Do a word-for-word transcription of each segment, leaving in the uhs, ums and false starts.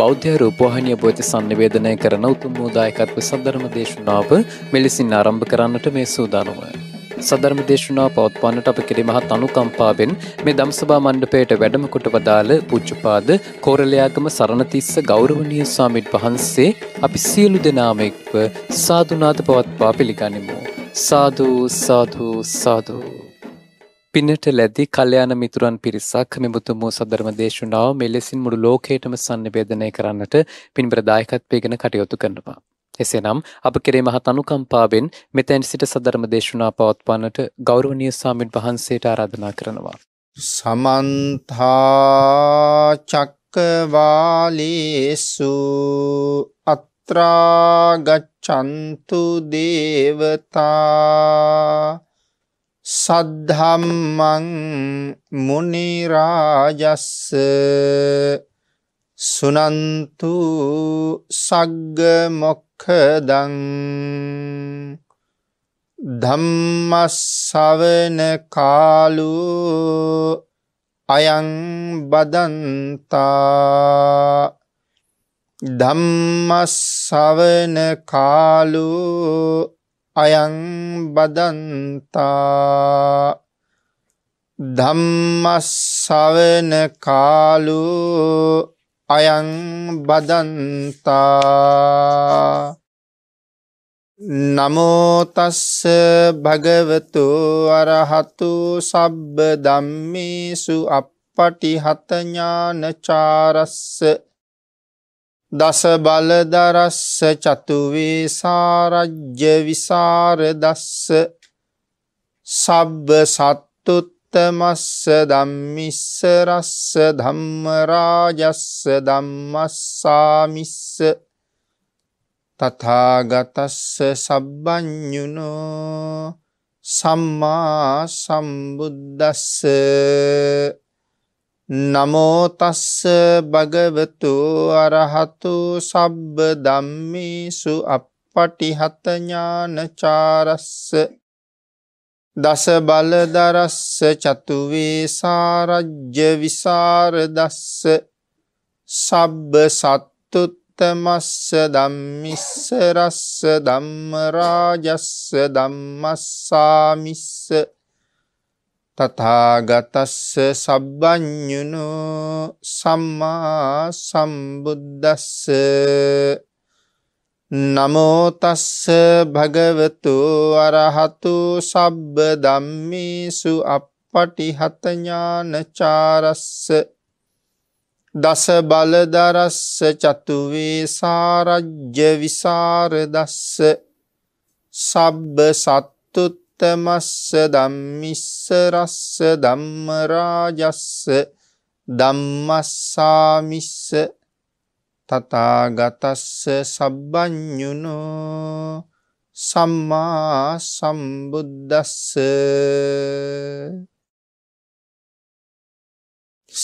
බෞද්ධ රූපවාහිනිය පොත සම්නිවේදනය කරන උතුම් මෝදායකත්ව සද්ධර්ම දේශනාව මෙලෙසින් ආරම්භ කරන්නට මේ සූදානම. සද්ධර්ම දේශනාව පවත්වන්නට අප කෙරෙහි මහත් අනුකම්පාවෙන් මේ ධම්සභා මණ්ඩපයට වැඩම කොට වදාළ පූජ්‍යපාද කොරළයාගම සරණතිස්ස ගෞරවනීය ස්වාමීන් වහන්සේ අපි සියලු දෙනාම එක්ව සාදුනාද පවත්වා පිළිගනිමු. සාදු සාදු සාදු. පිනට ලැබී කල්‍යාණ මිතුරන් පිරිසක් මෙමුතුම සද්ධර්ම දේශනාව මෙලෙසින් මුළු ලෝකයටම සම්නිවේදනය කරන්නට පින්බර දායකත්වයෙන් කටයුතු කරනවා. එසේනම් අප කෙරෙහි මහත් අනුකම්පාවෙන් මෙතෙන් සිට සද්ධර්ම දේශනාව පවත්වන්නට ගෞරවනීය ස්වාමීන් වහන්සේට ආරාධනා කරනවා. සමන්ත චක්කවාලේසු අත්‍රා ගච්ඡන්තු දේවතා සද්ධම්මං මුනි රාජස්ස සුනන්තු සග්ග මොක්ඛදං ධම්මස්සවන කාලෝ අයං බදන්තා ධම්මස්සවන කාලෝ අයං බදන්තා ධම්මස්සවන කාලෝ අයං බදන්තා නමෝ තස්ස භගවතු අරහතු සබ්බ ධම්මේසු අප්පටිහත ඥානචාරස්ස දස බලදරස්ස චතුවේසාරජ්‍ය විසරදස්ස සබ්බ සත්තුත්තමස්ස ධම්මිස්ස රස්ස ධම්මරාජස්ස ධම්මස්සාමිස්ස තථාගතස්ස සබ්බඤුනෝ සම්මා සම්බුද්දස්ස නමෝ තස්ස භගවතු අරහතු සබ්බ ධම්මේසු අප්පටිහත ඥානචාරස්ස දස බලදරස්ස චතුවේසාරජ්‍ය විසරදස්ස සබ්බ සත්තුත්තමස්ස ධම්මිස්ස රස්ස ධම්මරාජස්ස ධම්මස්සාමිස්ස තථාගතස්ස සබ්බඤුනෝ සම්මා සම්බුද්දස්ස නමෝ තස්ස භගවතු අරහතු සබ්බ ධම්මේසු අප්පටිහත ඥානචාරස්ස දස බලදරස්ස චතුවේසාරජ්‍ය විසරදස්ස සබ්බ සත්තුත් තමස්ස ධම්මිස්ස රස්ස ධම්මරාජස්ස ධම්මස්සාමිස්ස තථාගතස්ස සබ්බඤුනෝ සම්මා සම්බුද්දස්ස.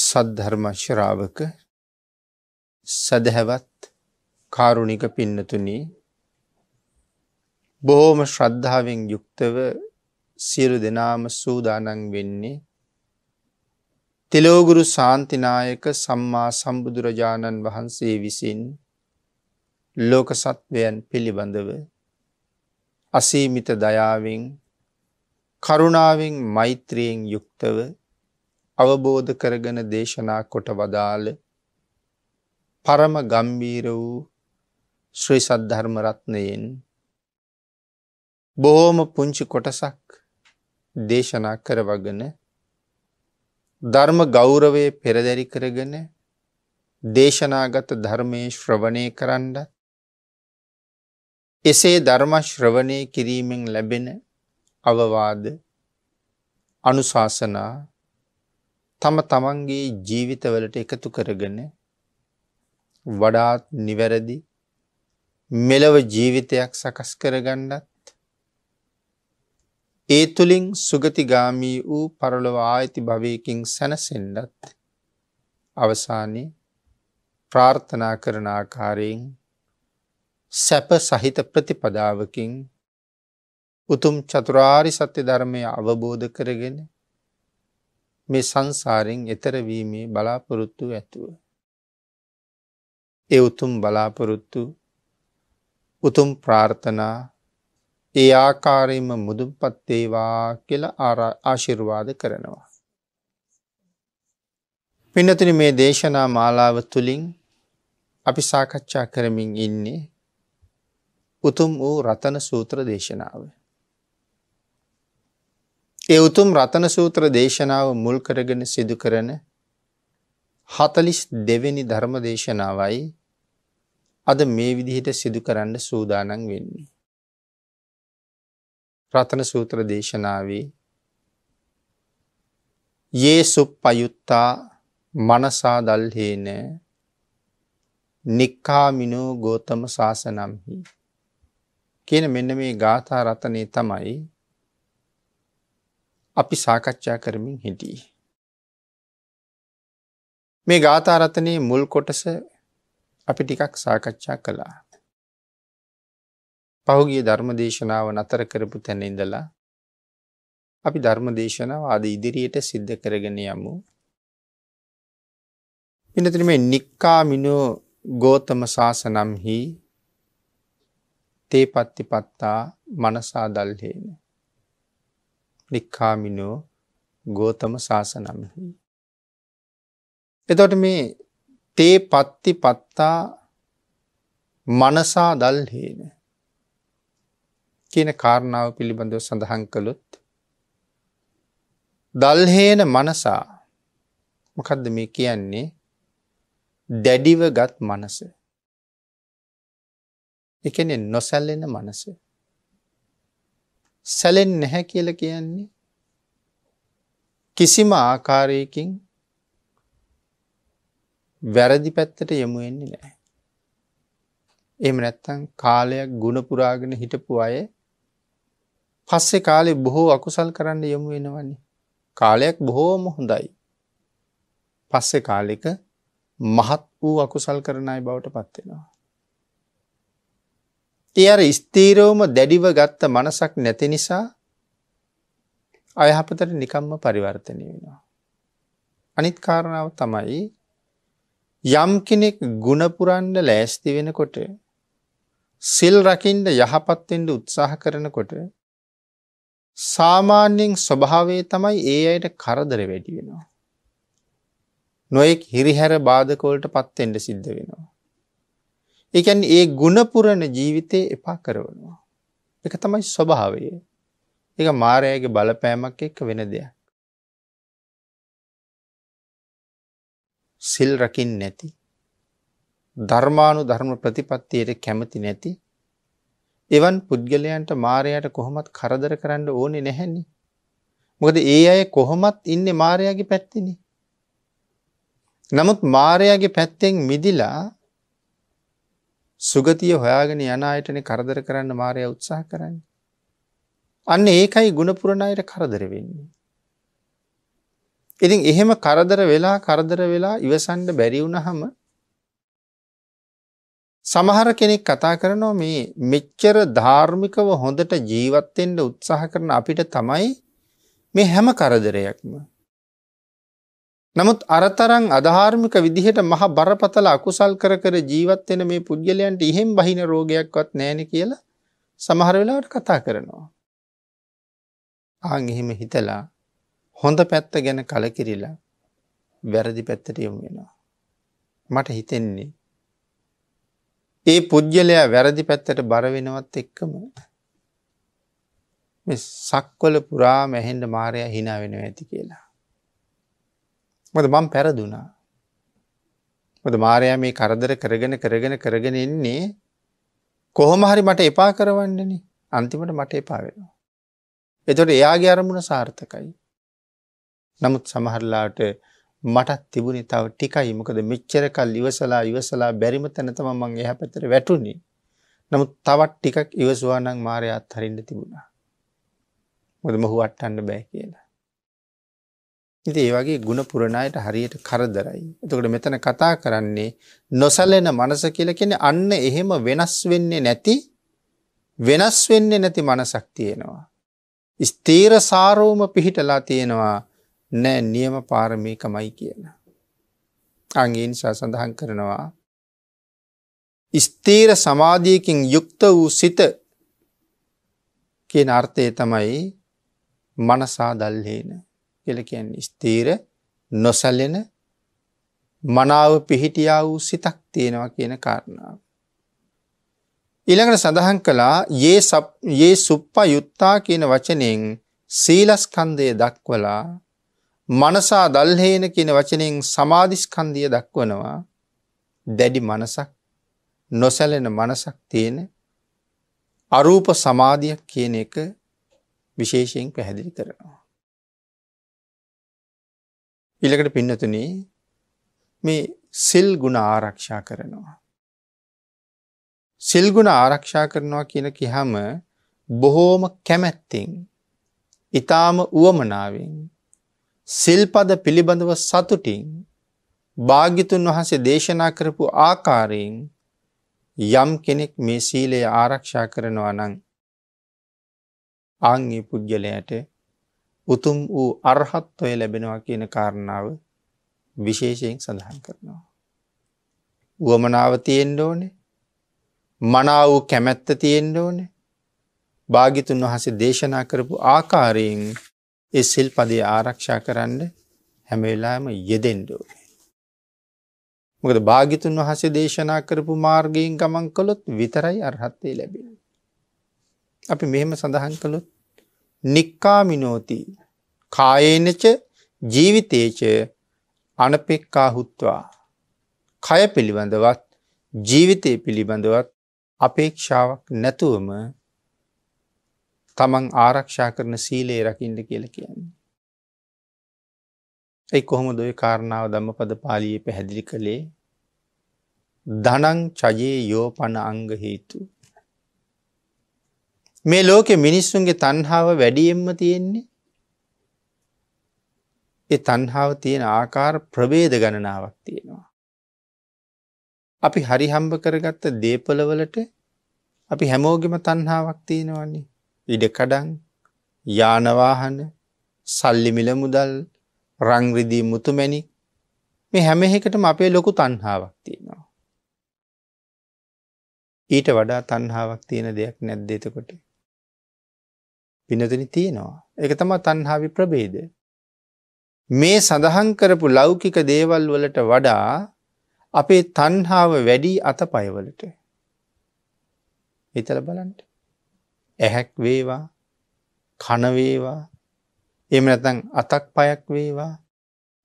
සද්ධර්ම ශ්‍රාවක සදහවත් කාරුණික පින්නතුනි, බොහොම ශ්‍රද්ධාවෙන් යුක්තව සියලු දෙනාම සූදානම් වෙන්නේ තිලෝගුරු ශාන්තිනායක සම්මා සම්බුදුරජාණන් වහන්සේ විසින් ලෝක සත්වයන් පිළිබඳව අසීමිත දයාවෙන්, කරුණාවෙන්, මෛත්‍රියෙන් යුක්තව අවබෝධ කරගෙන දේශනා කොට වදාළ පරම ගම්බීර වූ ශ්‍රී සද්ධර්ම රත්නයෙන් බොහොම පුංචි කොටසක් දේශනා කරවගෙන ධර්ම ගෞරවයේ පෙරදරි කරගෙන දේශනාගත ධර්මයේ ශ්‍රවණය කරන්න, එසේ ධර්ම ශ්‍රවණය කිරීමෙන් ලැබෙන අවවාද, අනුශාසනා තම තමන්ගේ ජීවිතවලට එකතු කරගෙන වඩාත් නිවැරදි මෙලව ජීවිතයක් සකස් කරගන්නත්, ඒ තුළින් සුගතිගාමී වූ පරලොව ආයති භවයකින් සැනසෙන්නත් අවසානයේ ප්‍රාර්ථනා කරන ආකාරයෙන් සැප සහිත ප්‍රතිපදාවකින් උතුම් චතුරාර්ය සත්‍ය ධර්මය අවබෝධ කරගෙන මේ සංසාරයෙන් එතර වීමේ බලාපොරොත්තු ඇතුව ඒ උතුම් බලාපොරොත්තු, උතුම් ප්‍රාර්ථනා ඒ ආකාරයෙන්ම මුදුන්පත් වේවා කියලා ආශිර්වාද කරනවා. පින්නතුනි, මේ දේශනා මාලාව තුළින් අපි සාකච්ඡා කරමින් ඉන්නේ උතුම් වූ රතන සූත්‍ර දේශනාව. ඒ උතුම් රතන සූත්‍ර දේශනාව මුල් කරගෙන සිදු කරන හතළිස් දෙවෙනි වෙනි ධර්ම දේශනාවයි අද මේ විදිහට සිදු කරන්න සූදානම් වෙන්නේ. රතන සූත්‍ර දේශනාවේ යේ සුප්පයුත්තා මනසා දල්හේන නික්ඛාමිනෝ ගෝතම සාසනම්හි කියන මෙන්න මේ ගාථා රතනේ තමයි අපි සාකච්ඡා කරමින් හිටියේ. මේ ගාථා රත්නයේ මුල් කොටස අපි ටිකක් සාකච්ඡා කළා. පහුගිය ධර්මදේශනාව නතර කරපු තැන ඉඳලා අපි ධර්මදේශනාව ආද ඉදිරියට සිද්ධ කරගෙන යමු. ඉන්නතර මේ නික්කාමිනෝ ගෝතම සාසනම්හි තේ පත්තිපත්තා මනසා දල්හේන නික්කාමිනෝ ගෝතම සාසනම්හි. එතකොට මේ තේ පත්ති පත්තා මනසා දල්හේන කියන කාරණාව පිළිබඳව සඳහන් කළොත් දල්හේන මනසා මොකද්ද මේ කියන්නේ? දැඩිව ගත් මනස. ඒ කියන්නේ නොසැලෙන මනස. සැලෙන්නේ නැහැ කියලා කියන්නේ කිසිම ආකාරයකින් වැරදි පැත්තට යමු වෙන්නේ නැහැ. එහෙම නැත්නම් කාලයක් ගුණ පුරාගෙන හිටපු අය පස්සේ කාලේ බොහෝ අකුසල් කරන්න යමු වෙනවනේ. කාලයක් බොහෝම හොඳයි. පස්සේ කාලෙක මහත් වූ අකුසල් කරන අය බවට පත් වෙනවා. ඒ අර ස්ථීරවම දැඩිව ගත්ත මනසක් නැති නිසා අයහපතට නිකම්ම පරිවර්තනය වෙනවා. අනිත් කාරණාව තමයි යම් කෙනෙක් ගුණ පුරන්න ලෑස්ති වෙනකොට සිල් රකින්න යහපත් වෙන්න උත්සාහ කරනකොට සාමාන්‍යයෙන් ස්වභාවයේ තමයි ඒ අයට කරදර වැඩි වෙනවා. නොඑක් හිරිහැර බාධක වලට පත් වෙන්න සිද්ධ වෙනවා. ඒ කියන්නේ ඒ ගුණපුරණ ජීවිතේ එපා කරනවා. ඒක තමයි ස්වභාවය. ඒක මායාවේ බලපෑමක් එක්ක වෙන දෙයක්. සිල් රකින්නේ නැති, ධර්මානුධර්ම ප්‍රතිපත්තියට කැමති නැති එවන් පුද්ගලයන්ට මායාවට කොහොමත් කරදර කරන්න ඕනේ නැහෙනි. මොකද ඒ අය කොහොමත් ඉන්නේ මායාවේ පැත්තේනේ. නමුත් මායාවේ පැත්තෙන් මිදිලා සුගතිය හොයාගෙන යන අයටනේ කරදර කරන්න මාරයා උත්සාහ කරන්නේ. අන්න ඒකයි ගුණපුරණ අයට කරදර වෙන්නේ. ඉතින් එහෙම කරදර වෙලා කරදර වෙලා ඉවසන්න බැරි වුණාම සමහර කෙනෙක් කතා කරනවා මේ මෙච්චර ධාර්මිකව හොඳට ජීවත් වෙන්න උත්සාහ කරන අපිට තමයි මේ හැම කරදරයක්ම. නමුත් අරතරන් අධාර්මික විදිහට මහ බරපතල අකුසල් කර කර ජීවත් වෙන මේ පුද්ගලයන්ට ඉහෙන් බහින රෝගයක්වත් නැහෙනේ කියලා සමහර වෙලාවට කතා කරනවා. ආන් එහෙම හිතලා හොඳ පැත්ත ගැන කලකිරිලා වැරදි පැත්තට යමු වෙනවා. මට හිතෙන්නේ ඒ පුද්ගලයා වැරදි පැත්තට බර වෙනවත් එක්කම මේ සක්වල පුරාම ඇහෙන්න මාරයා hina වෙනවා ඇති කියලා. මොකද මම පෙරදුනා. මොකද මාරයා මේ කරදර කරගෙන කරගෙන කරගෙන ඉන්නේ කොහොම හරි මට එපා කරවන්නනේ. අන්තිමට මට එපා වෙනවා. එතකොට එයාගේ අරමුණ සාර්ථකයි. නමුත් සමහරලාට මටත් තිබුණේ තව ටිකයි. මොකද මෙච්චර කල් ඉවසලා ඉවසලා බැරිම තැන තමයි මම එහා පැත්තට වැටුනේ. නමුත් තවත් ටිකක් ඉවසුවා නම් මාරයා අත්හරින්න තිබුණා. මොකද මොහු අට්ටන්න බෑ කියලා. ඉතින් ඒ වගේ ගුණ පුරණ අයට හරියට කරදරයි. එතකොට මෙතන කතා කරන්නේ නොසැලෙන මනස කියලා කියන්නේ අන්න එහෙම වෙනස් වෙන්නේ නැති වෙනස් වෙන්නේ නැති මනසක් තියෙනවා. ස්ථීර සාරෝම පිහිටලා තියෙනවා. නෑ නියම පාරමීකමයි කියන. අංගින්සා සඳහන් කරනවා ස්ථීර සමාධියකින් යුක්ත වූ සිත කියන අර්ථය තමයි මනසාදල්හේන කියලා කියන්නේ. ස්ථීර නොසැලෙන මනාව පිහිටියා වූ සිතක් තියෙනවා කියන කාරණාව. ඊළඟට සඳහන් කළා යේ යේ සුප්පයුත්තා කියන වචනෙන් සීලස්කන්ධය දක්වලා මනසාදල්හේන කියන වචනෙන් සමාධිස්කන්ධය දක්වනවා. දැඩි මනසක් නොසැලෙන මනසක් තියෙන අරූප සමාධියක් කියන එක විශේෂයෙන් පැහැදිලි කරනවා. ඊළඟට පින්නතුනි මේ සිල් ගුණ ආරක්ෂා කරනවා. සිල් ගුණ ආරක්ෂා කරනවා කියන කිහම බොහෝම කැමැත්තෙන් ඊටාම උවමනාවෙන් සිල්පද පිළිබඳව සතුටින් භාග්‍යතුන් වහන්සේ දේශනා කරපු ආකාරයෙන් යම් කෙනෙක් මේ සීලය ආරක්ෂා කරනවා නම් ආන්ගේ පුද්ගලයාට උතුම් වූ අරහත්ත්වය ලැබෙනවා කියන කාරණාව විශේෂයෙන් සඳහන් කරනවා. උවමනාව තියෙන්න ඕනේ. මනාව කැමැත්ත තියෙන්න ඕනේ. භාග්‍යතුන් වහන්සේ දේශනා කරපු ආකාරයෙන් ඒ සිල්පදේ ආරක්ෂා කරන්න හැම වෙලාවෙම යෙදෙන්න ඕනේ. මොකද භාග්‍යතුන් වහන්සේ දේශනා කරපු මාර්ගයෙන් ගමන් කළොත් විතරයි අරහත්ත්වය ලැබෙන්නේ. අපි මෙහෙම සඳහන් කළොත් නික්කාමිනෝති කායේනච ජීවිතේච අනපේක්ඛා හුත්වා. කය පිළිබඳවත් ජීවිතය පිළිබඳවත් අපේක්ෂාවක් නැතුවම තමන් ආරක්ෂා කරන සීලය රකින්න කියලා කියන්නේ. ඒ කොහොමද ඔය කාරණාව ධම්මපද පාළියේ පැහැදිලි කළේ? ධනං චජේ යෝපන අංග හේතු. මේ ලෝකේ මිනිස්සුන්ගේ තණ්හාව වැඩියෙන්ම තියෙන්නේ ඒ තණ්හාව තියෙන ආකාර ප්‍රභේද ගණනාවක් තියෙනවා. අපි හරි හම්බ කරගත්ත දේපල වලට අපි හැමෝගෙම තණ්හාවක් තියෙනවනේ. ඉඩ කඩන්, යාන වාහන, සල්ලි මිල මුදල්, රංරිදී මුතුමැණි, මේ හැම එකකටම අපේ ලොකු තණ්හාවක් තියෙනවා. ඊට වඩා තණ්හාවක් තියෙන දෙයක් නැද්ද එතකොට? පින්නතුනි තියෙනවා. ඒක තමයි තණ්හාවේ ප්‍රභේද. මේ සඳහන් කරපු ලෞකික දේවල් වලට වඩා අපේ තණ්හාව වැඩි අතපය වලට. හිතලා බලන්න. ඇහැක් වේවා, කන වේවා, එහෙම නැත්නම් අතක් පයක් වේවා,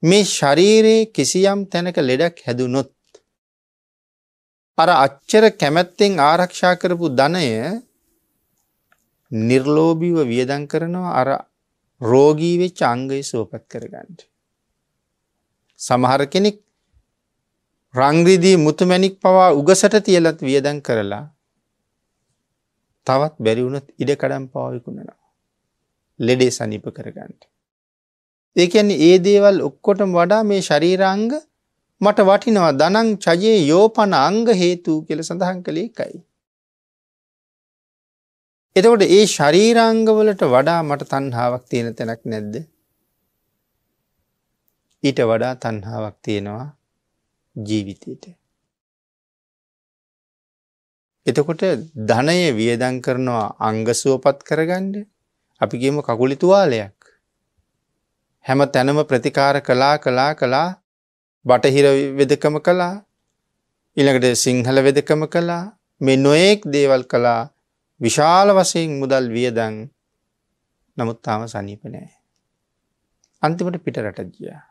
මේ ශරීරයේ කිසියම් තැනක ලෙඩක් හැදුනොත් අර අච්චර කැමැත්තෙන් ආරක්ෂා කරපු ධනය නිර්ලෝභීව වියදම් කරනවා අර රෝගී වෙච්ච අංගය සුවපත් කරගන්න. සමහර කෙනෙක් රංගිදී මුතුමැණික් පවා උගසට තියලත් වියදම් කරලා තවත් බැරි වුණොත් ඉඩ කඩම් පවා විකුණනවා. ලෙඩේ සනීප කරගන්න. ඒ කියන්නේ ඒ දේවල් ඔක්කොටම වඩා මේ ශරීරාංග මට වටිනවා. ධනං චජේ යෝපන අංග හේතු කියලා සඳහන් කළේ එකයි. එතකොට ඒ ශරීරාංග වලට වඩා මට තණ්හාවක් තියෙන තැනක් නැද්ද? ඊට වඩා තණ්හාවක් තියෙනවා ජීවිතේට. එතකොට ධනය වියදම් කරනවා අංග සුවපත් කරගන්න. අපි කියමු කකුලි තුවාලයක් හැම තැනම ප්‍රතිකාර කළා කළා කළා, බටහිර වෙදකම කළා, ඊළඟට සිංහල වෙදකම කළා, මේ නොඑක් දේවල් කළා, විශාල වශයෙන් මුදල් වියදම්, නමුත් තාම සනීප නැහැ. අන්තිමට පිටරට ගියා.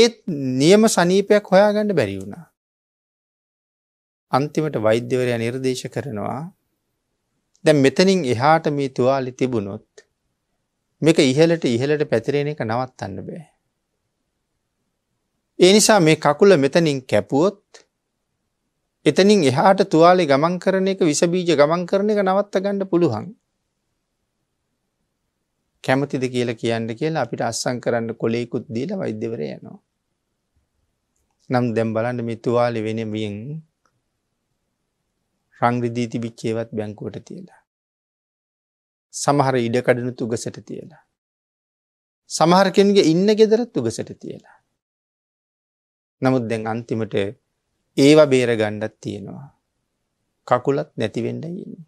ඒත් නියම සනීපයක් හොයාගන්න බැරි වුණා. අන්තිමට වෛද්‍යවරයා නිර්දේශ කරනවා දැන් මෙතනින් එහාට මේ තුවාලි තිබුණොත් මේක ඉහළට ඉහළට පැතිරෙන එක නවත්තන්න බෑ. ඒ නිසා මේ කකුල මෙතනින් කැපුවොත් එතනින් එහාට තුවාලේ ගමන් කරන එක, විස බීජ ගමන් කරන එක නවත්ත ගන්න පුළුවන්. කැමතිද කියලා කියන්න කියලා අපිට අස්සම් කරන්න කොලේකුත් දීලා වෛද්‍යවරයා යනවා. නම් දැන් බලන්න මේ තුවාලේ වෙනමින් රංග්‍රදී තිබිච්ච ඒවත් බැංකුවට තියලා, සමහර ඉඩ කඩන තුගසට තියලා, සමහර කෙනෙක්ගේ ඉන්න ගෙදර තුගසට තියලා, නමුත් දැන් අන්තිමට ඒවා බේර ගණ්ඩත් තියෙනවා. කකුලත් නැතිවෙන්න ඉන්නේ.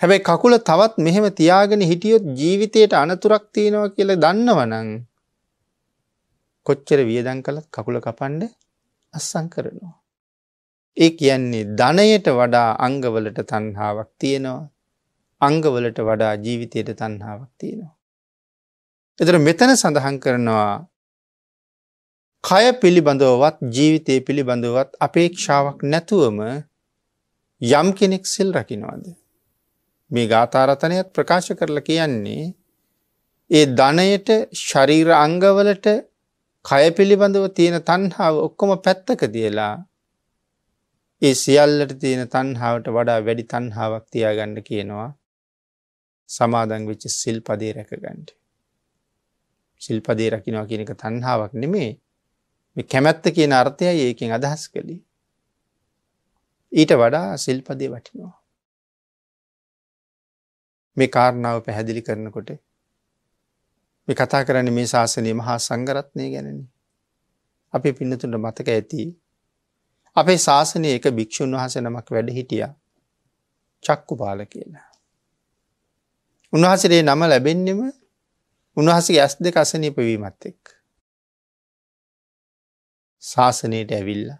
හැබැයි කකුල තවත් මෙහෙම තියාගෙන හිටියොත් ජීවිතයට අනතුරක් තියෙනවා කියලා දන්නවනම් කොච්චර වියදම් කළත් කකුල කපන්න අස්සම් කරනවා. ඒ කියන්නේ ධනයට වඩා අංගවලට තණ්හාවක් තියෙනවා. අංගවලට වඩා ජීවිතයට තණ්හාවක් තියෙනවා. එතන මෙතන සඳහන් කරනවා කය පිළිබඳවවත් ජීවිතය පිළිබඳවත් අපේක්ෂාවක් නැතුවම යම් කෙනෙක් සිල් රකිනවාද. මේ ගාථාරතනයත් ප්‍රකාශ කරලා කියන්නේ ඒ ධනයට ශරීර අංගවලට කය පිළිබඳව තියෙන තණ්හාව ඔක්කොම පැත්තක තියලා ඒ සියල්ලට තියෙන තණ්හාවට වඩා වැඩි තණ්හාවක් තියාගන්න කියනවා සමාදන් වෙච්ච සිල්පදේ රැකගන්න. සිල්පදේ රකින්නවා කියන එක තණ්හාවක් නෙමෙයි. මේ කැමැත්ත කියන අර්ථයයි ඒකෙන් අදහස් කළේ. ඊට වඩා සිල්පදේ වටිනවා. මේ කාරණාව පැහැදිලි කරනකොට මේ කතා කරන්නේ මේ ශාසනයේ මහා සංඝරත්නය ගැනනේ. අපි පින්නතුන්ට මතක ඇති අපේ ශාසනයේ එක භික්ෂුන් වහන්සේ නමක් වැඩ හිටියා චක්කුපාල කියලා. උන්වහන්සේගේ නම ලැබෙන්නෙම උන්වහන්සේගේ ඇස් දෙක අසනීප වීමත් එක්ක. ශාසනයට ඇවිල්ලා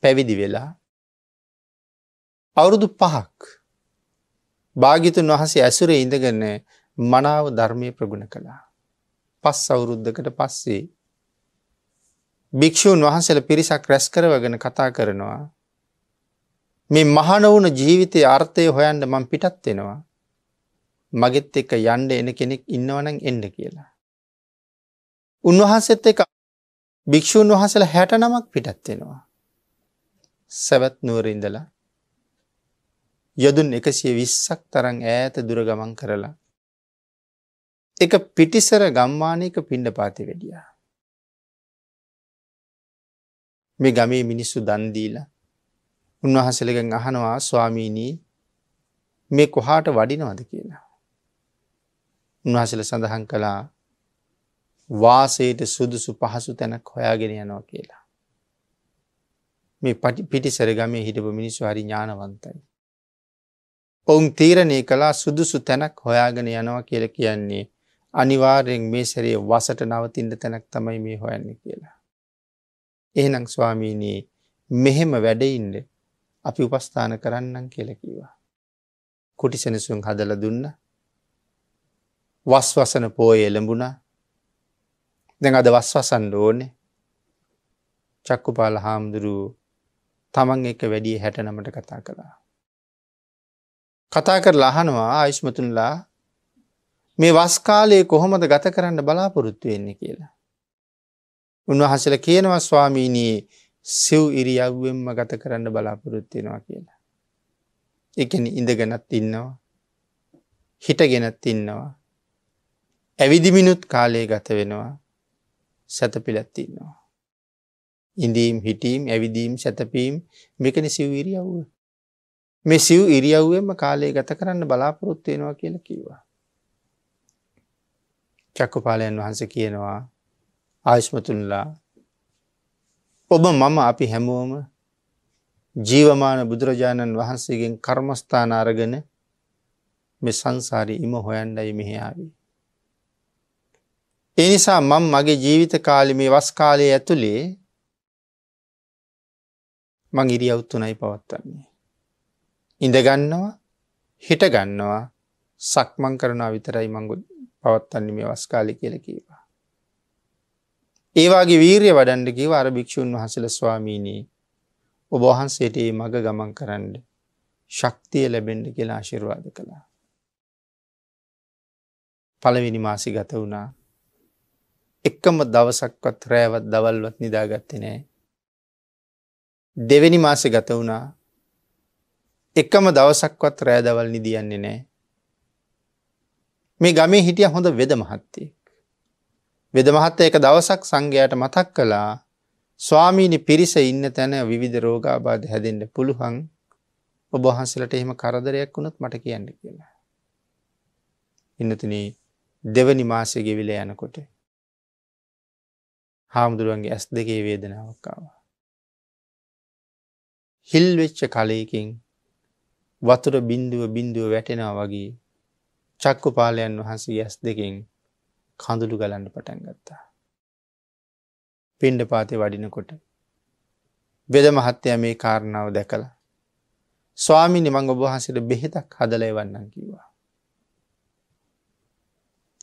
පැවිදි වෙලා අවුරුදු පහක් භාග්‍යතුන් වහන්සේ ඇසුරේ ඉඳගෙන මනාව ධර්මයේ ප්‍රගුණ කළා. පස් අවුරුද්දකට පස්සේ භික්ෂුන් වහන්සේලා පිරිසක් රැස් කරවගෙන කතා කරනවා මේ මහානවුන ජීවිතයේ අර්ථය හොයන්න මම පිටත් වෙනවා. මගෙත් එක්ක යන්න එන කෙනෙක් ඉන්නවනම් එන්න කියලා. උන්වහන්සේත් එක්ක භික්ෂූන් වහන්සේලා හැට නමක් පිටත් වෙනවා. සවැත් නුවර ඉඳලා යදුන් එකසිය විස්සක් තරම් ඈත දුර ගමන් කරලා එක පිටිසර ගම්මානයක පිණ්ඩපාතේ වැඩියා. මේ ගමේ මිනිස්සු දන් දීලා උන්වහන්සේලගෙන් අහනවා ස්වාමීනි මේ කොහාට වඩිනවද කියලා. උන්වහන්සේලා සඳහන් කළා වාසයට සුදුසු පහසු තැනක් හොයාගෙන යනවා කියලා. මේ පිටිසර ගමේ හිටපු මිනිස්සු හරි ඥානවන්තයි. ඔවුන් තීරණය කළා සුදුසු තැනක් හොයාගෙන යනවා කියලා කියන්නේ අනිවාර්යෙන් මේ සැරේ වසට නවතින්න තැනක් තමයි මේ හොයන්නේ කියලා. එහෙනම් ස්වාමීනි මෙහෙම වැඩින්න අපි උපස්ථාන කරන්නම් කියලා කිව්වා. කුටිසෙනසුන් හදලා දුන්නා. වස්වසන පෝය ලැබුණා. දැන් අද වස්වසන්න ඕනේ. චක්කුපාල හාමුදුරුව තමන් එක්ක වැඩි හැටනමට කතා කළා. කතා කරලා අහනවා ආයුෂ්මතුන්ලා මේ වස් කාලේ කොහොමද ගත කරන්න බලාපොරොත්තු වෙන්නේ කියලා. උන්වහන්සේලා කියනවා ස්වාමීනි සිව් ඉරියව්වෙන්ම ගත කරන්න බලාපොරොත්තු වෙනවා කියලා. ඒ කියන්නේ ඉඳගෙනත් ඉන්නවා හිටගෙනත් ඉන්නවා ඇවිදිමිනුත් කාලය ගත වෙනවා සැතපෙලත් ඉන්නවා. ඉඳීම් හිටීම් ඇවිදීම් සැතපීම් මේකනේ සිව් ඉරියව්ව. මේ සිව් ඉරියව්වෙන්ම කාලය ගත කරන්න බලාපොරොත්තු වෙනවා කියලා කිව්වා. චක්කපාලයන් වහන්සේ කියනවා ආයුෂ්මතුන්ලා ඔබ මම අපි හැමෝම ජීවමාන බුදුරජාණන් වහන්සේගෙන් කර්මස්ථාන අරගෙන මේ සංසාරේ ඉම හොයන්නයි මෙහි ආවේ. ඒ නිසා මම මගේ ජීවිත කාලේ මේ වස් කාලයේ ඇතුලේ මං ඉරියව් තුනයි පවත්වන්නේ. ඉඳ ගන්නවා, හිට ගන්නවා, සක්මන් කරනවා විතරයි මං පවත්වන්නේ මේ වස් කාලේ කියලා කිව්වා. ඒ වගේ වීරිය වඩන්න කිව්වා අර භික්ෂුන් වහන්සේලා ස්වාමීනි ඔබ වහන්සේට මේ මඟ ගමන් කරන්න ශක්තිය ලැබෙන්න කියලා ආශිර්වාද කළා. පළවෙනි මාසෙ ගත වුණා. එකම දවසක්වත් රැවත් දවල්වත් නිදාගත්තේ නෑ. දෙවෙනි මාසෙ ගත වුණා. එකම දවසක්වත් රැ දවල් නිදියන්නේ නෑ. මේ ගමේ හිටියා හොඳ වෙද මහත්තයෙක්. වෙද මහත්තයා එක දවසක් සංඝයාට මතක් කළා ස්වාමීනි පිරිස ඉන්න තැන විවිධ රෝගාබාධ හැදෙන්න පුළුවන්. ඔබ වහන්සේලාට එහෙම කරදරයක් වුණොත් මට කියන්න කියලා. ඉන්නතනේ දෙවෙනි මාසෙ ගෙවිලා යනකොට හාමුදුරුවන්ගේ ඇස් දෙකේ වේදනාවක් ආවා. හිල් වෙච්ච කලයකින් වතුර බින්දුව බින්දුව වැටෙනවා වගේ චක්කුපාලයන් වහන්සේ ඇස් දෙකෙන් කඳුළු ගලන්න පටන් ගත්තා. පිණ්ඩපාතේ වඩිනකොට වේද මහත්තයා මේ කාරණාව දැකලා ස්වාමීනි මම ඔබ වහන්සේට බෙහෙතක් හදලා එවන්නම් කිව්වා.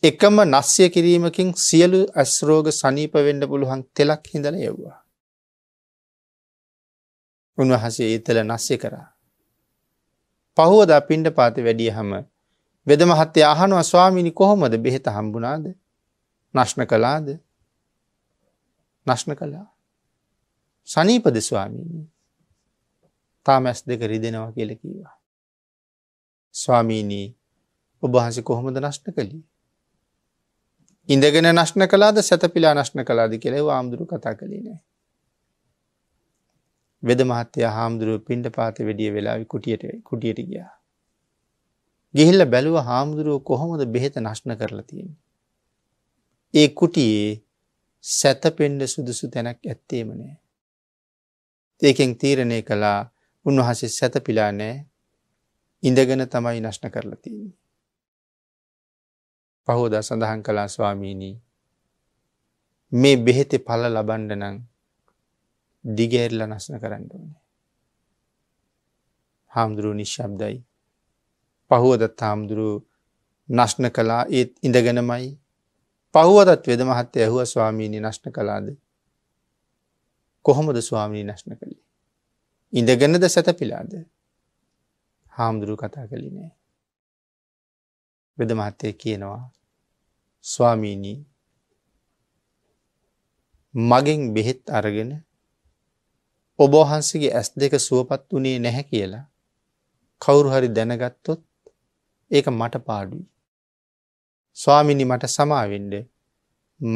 එකම නස්ය කිරීමකින් සියලු අස්රෝග සනීප වෙන්න පුළුවන් තෙලක් හිඳලා යවුවා. උන්වහන්සේ ඒ තෙල නස්ය කරා. පහවදා පිණ්ඩපාතේ වැඩියහම වේද මහත්තයා අහනවා ස්වාමීනි කොහොමද බෙහෙත හම්බුණාද? නෂ්ණ කළාද? නෂ්ණ කළා. සනීපද ස්වාමීනි? තාම ඇස් දෙක රිදෙනවා කියලා කිව්වා. ස්වාමීනි ඔබ වහන්සේ කොහොමද නෂ්ණ කළේ? ඉඳගෙන නෂ්ණ කලාද සැතපිලා නෂ්ණ කලාද කියලා ආම්දුරු කතා කළේ නෑ. වේද මහත්තයා හාමුදුරුව පිණ්ඩපාතේ වැඩිය වෙලාවේ කුටියට කුටියට ගියා. ගිහිල්ලා බැලුවා හාමුදුරුව කොහොමද බෙහෙත නෂ්ණ කරලා තියෙන්නේ. ඒ කුටියේ සැතපෙන්න සුදුසු තැනක් ඇත්තේම නෑ. ඒකෙන් තීරණය කළා උන්වහන්සේ සැතපිලා නෑ. ඉඳගෙන තමයි නෂ්ණ කරලා තියෙන්නේ. පහෝදා සඳහන් කළා ස්වාමීනි මේ බෙහෙතේ ඵල ලබන්න නම් දිගහැරලා නෂ්න කරන්න ඕනේ. හාමුදුරුවෝ නිශ්ශබ්දයි. පහෝදත් හාමුදුරුවෝ නෂ්න කළා ඒත් ඉඳගෙනමයි. පහෝදත් වේද මහත්තයා ඇහුවා ස්වාමීනි නෂ්න කළාද? කොහොමද ස්වාමීනි නෂ්න කළේ? ඉඳගෙනද සැතපිලාද? හාමුදුරුවෝ කතා කළේ නෑ. වේද මහත්තයා කියනවා ස්වාමීනි මගෙන් බෙහෙත් අරගෙන ඔබ වහන්සේගේ ඇස් දෙක සුවපත් වුණේ නැහැ කියලා කවුරු හරි දැනගත්තොත් ඒක මට පාඩුයි. ස්වාමීනි මට සමා වෙන්න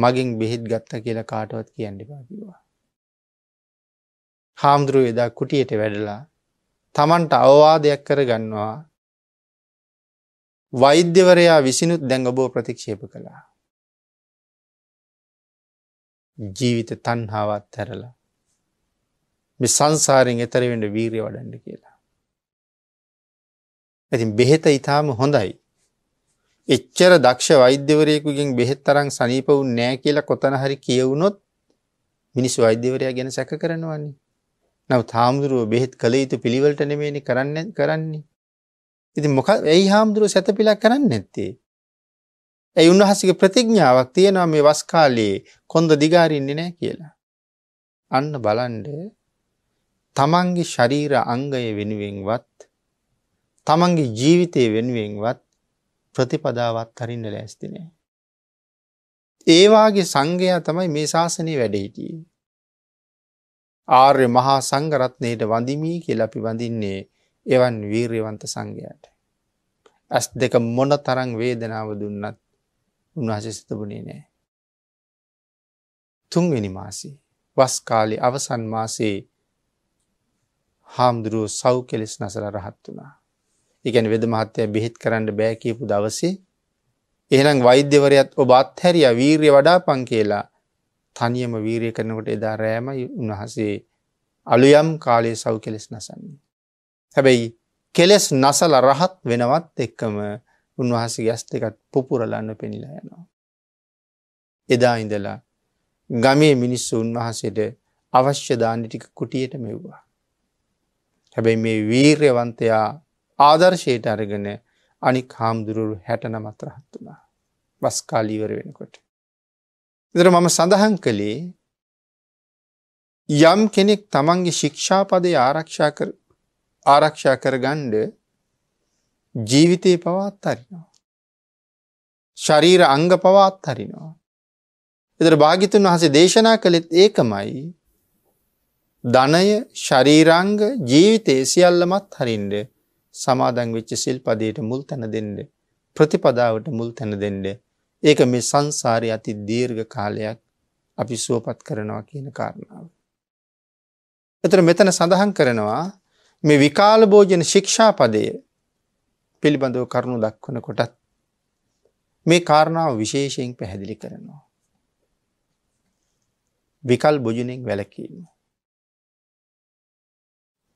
මගෙන් බෙහෙත් ගත්තා කියලා කාටවත් කියන්න එපා කිව්වා. හාමුදුරුවෝ එදා කුටියට වැඩලා Tamanට අවවාදයක් කරගන්නවා වෛද්‍යවරයා විසිනුත් දැන් ඔබව ප්‍රතික්ෂේප කළා. ජීවිත තණ්හාව අත්හැරලා මේ සංසාරයෙන් එතර වෙන්න වීරිය වඩන්න කියලා. ඉතින් බෙහෙත ඊටාම හොඳයි. එච්චර දක්ෂ වෛද්‍යවරයෙකුගෙන් බෙහෙත් තරම් සනීප වුන්නේ නැහැ කියලා කොතන හරි කියවුනොත් මිනිස්සු වෛද්‍යවරයා ගැන සැක කරනවානේ. නමුත් හාමුදුරුවෝ බෙහෙත් කළ යුතු පිළිවෙලට නෙමෙයිනේ කරන්නේ කරන්නේ. ඉතින් මොකක් ඇයි හාමුදුරුවෝ සැතපීලා කරන්නේ නැත්තේ? ඇයි උන්වහන්සේගේ ප්‍රතිඥාවක් තියෙනවා මේ වස් කාලේ කොන්ද දිගාරින්නේ නැහැ කියලා. අන්න බලන්න තමන්ගේ ශරීර අංගය වෙනුවෙන්වත් තමන්ගේ ජීවිතය වෙනුවෙන්වත් ප්‍රතිපදාවත් අරින්න ලෑස්ති නැහැ. ඒ වාගේ සංඝයා තමයි මේ ශාසනයේ වැඩ සිටියේ. ආර්ය මහා සංඝ රත්නයට වඳිමි කියලා අපි වඳින්නේ එවන් වීර්යවන්ත සංඝයාට. ඇස් දෙක මොන තරම් වේදනාව දුන්නත් උන්වහන්සේ සිතබුනේ නෑ. තුන්වෙනි මාසේ වස් කාලේ අවසන් මාසේ හාමුදුරුවෝ සව් කෙලෙස් නසලා රහත් වුණා. ඒ කියන්නේ වේද මහත්තයා බෙහෙත් කරන්න බෑ කියපු දවසේ එහෙනම් වෛද්‍යවරයාත් ඔබ අත්හැරියා වීර්ය වඩාපන් කියලා තනියම වීර්ය කරනකොට එදා රෑමයි උන්වහන්සේ අලුයම් කාලේ සව් කෙලෙස් නසන්නේ. හැබැයි කෙලෙස් නසල රහත් වෙනවත් එක්කම උන්වහන්සේගේ ඇස් දෙකත් පුපුරලන්න පෙනිලා යනවා. එදා ඉඳලා ගමේ මිනිස්සු උන්වහන්සේට අවශ්‍ය දාන්න ටික කුටියට මෙව්වා. හැබැයි මේ වීරයවන්තයා ආදර්ශයට අරගෙන අනික් හාමුදුරුවෝ හැටනමත් රහත් වුණා. වස් කාලය ඉවර වෙනකොට. ඉතින් මම සඳහන් කළේ යම් කෙනෙක් තමන්ගේ ශික්ෂාපදේ ආරක්ෂා කර ආරක්ෂා කරගන්න ජීවිතේ පවා අත්හරිනවා. ශරීර අංග පවා අත්හරිනවා. ඒතර භාග්‍යතුන් වහන්සේ දේශනා කළෙත් ඒකමයි. ධනය, ශරීරාංග, ජීවිතේ සියල්ලම අත්හරින්න සමාදන් වෙච්ච සිල්පදයට මුල් තැන දෙන්න, ප්‍රතිපදාවට මුල් තැන දෙන්න. ඒක මේ සංසාරයේ අති දීර්ඝ කාලයක් අපි සුවපත් කරනවා කියන කාරණාව. ඒතර මෙතන සඳහන් කරනවා මේ විකාල භෝජන ශික්ෂාපදය පිළිබඳව කරුණු දක්වන කොටත් මේ කාරණාව විශේෂයෙන් පැහැදිලි කරනවා. විකල් භෝජනෙන් වැළකීම.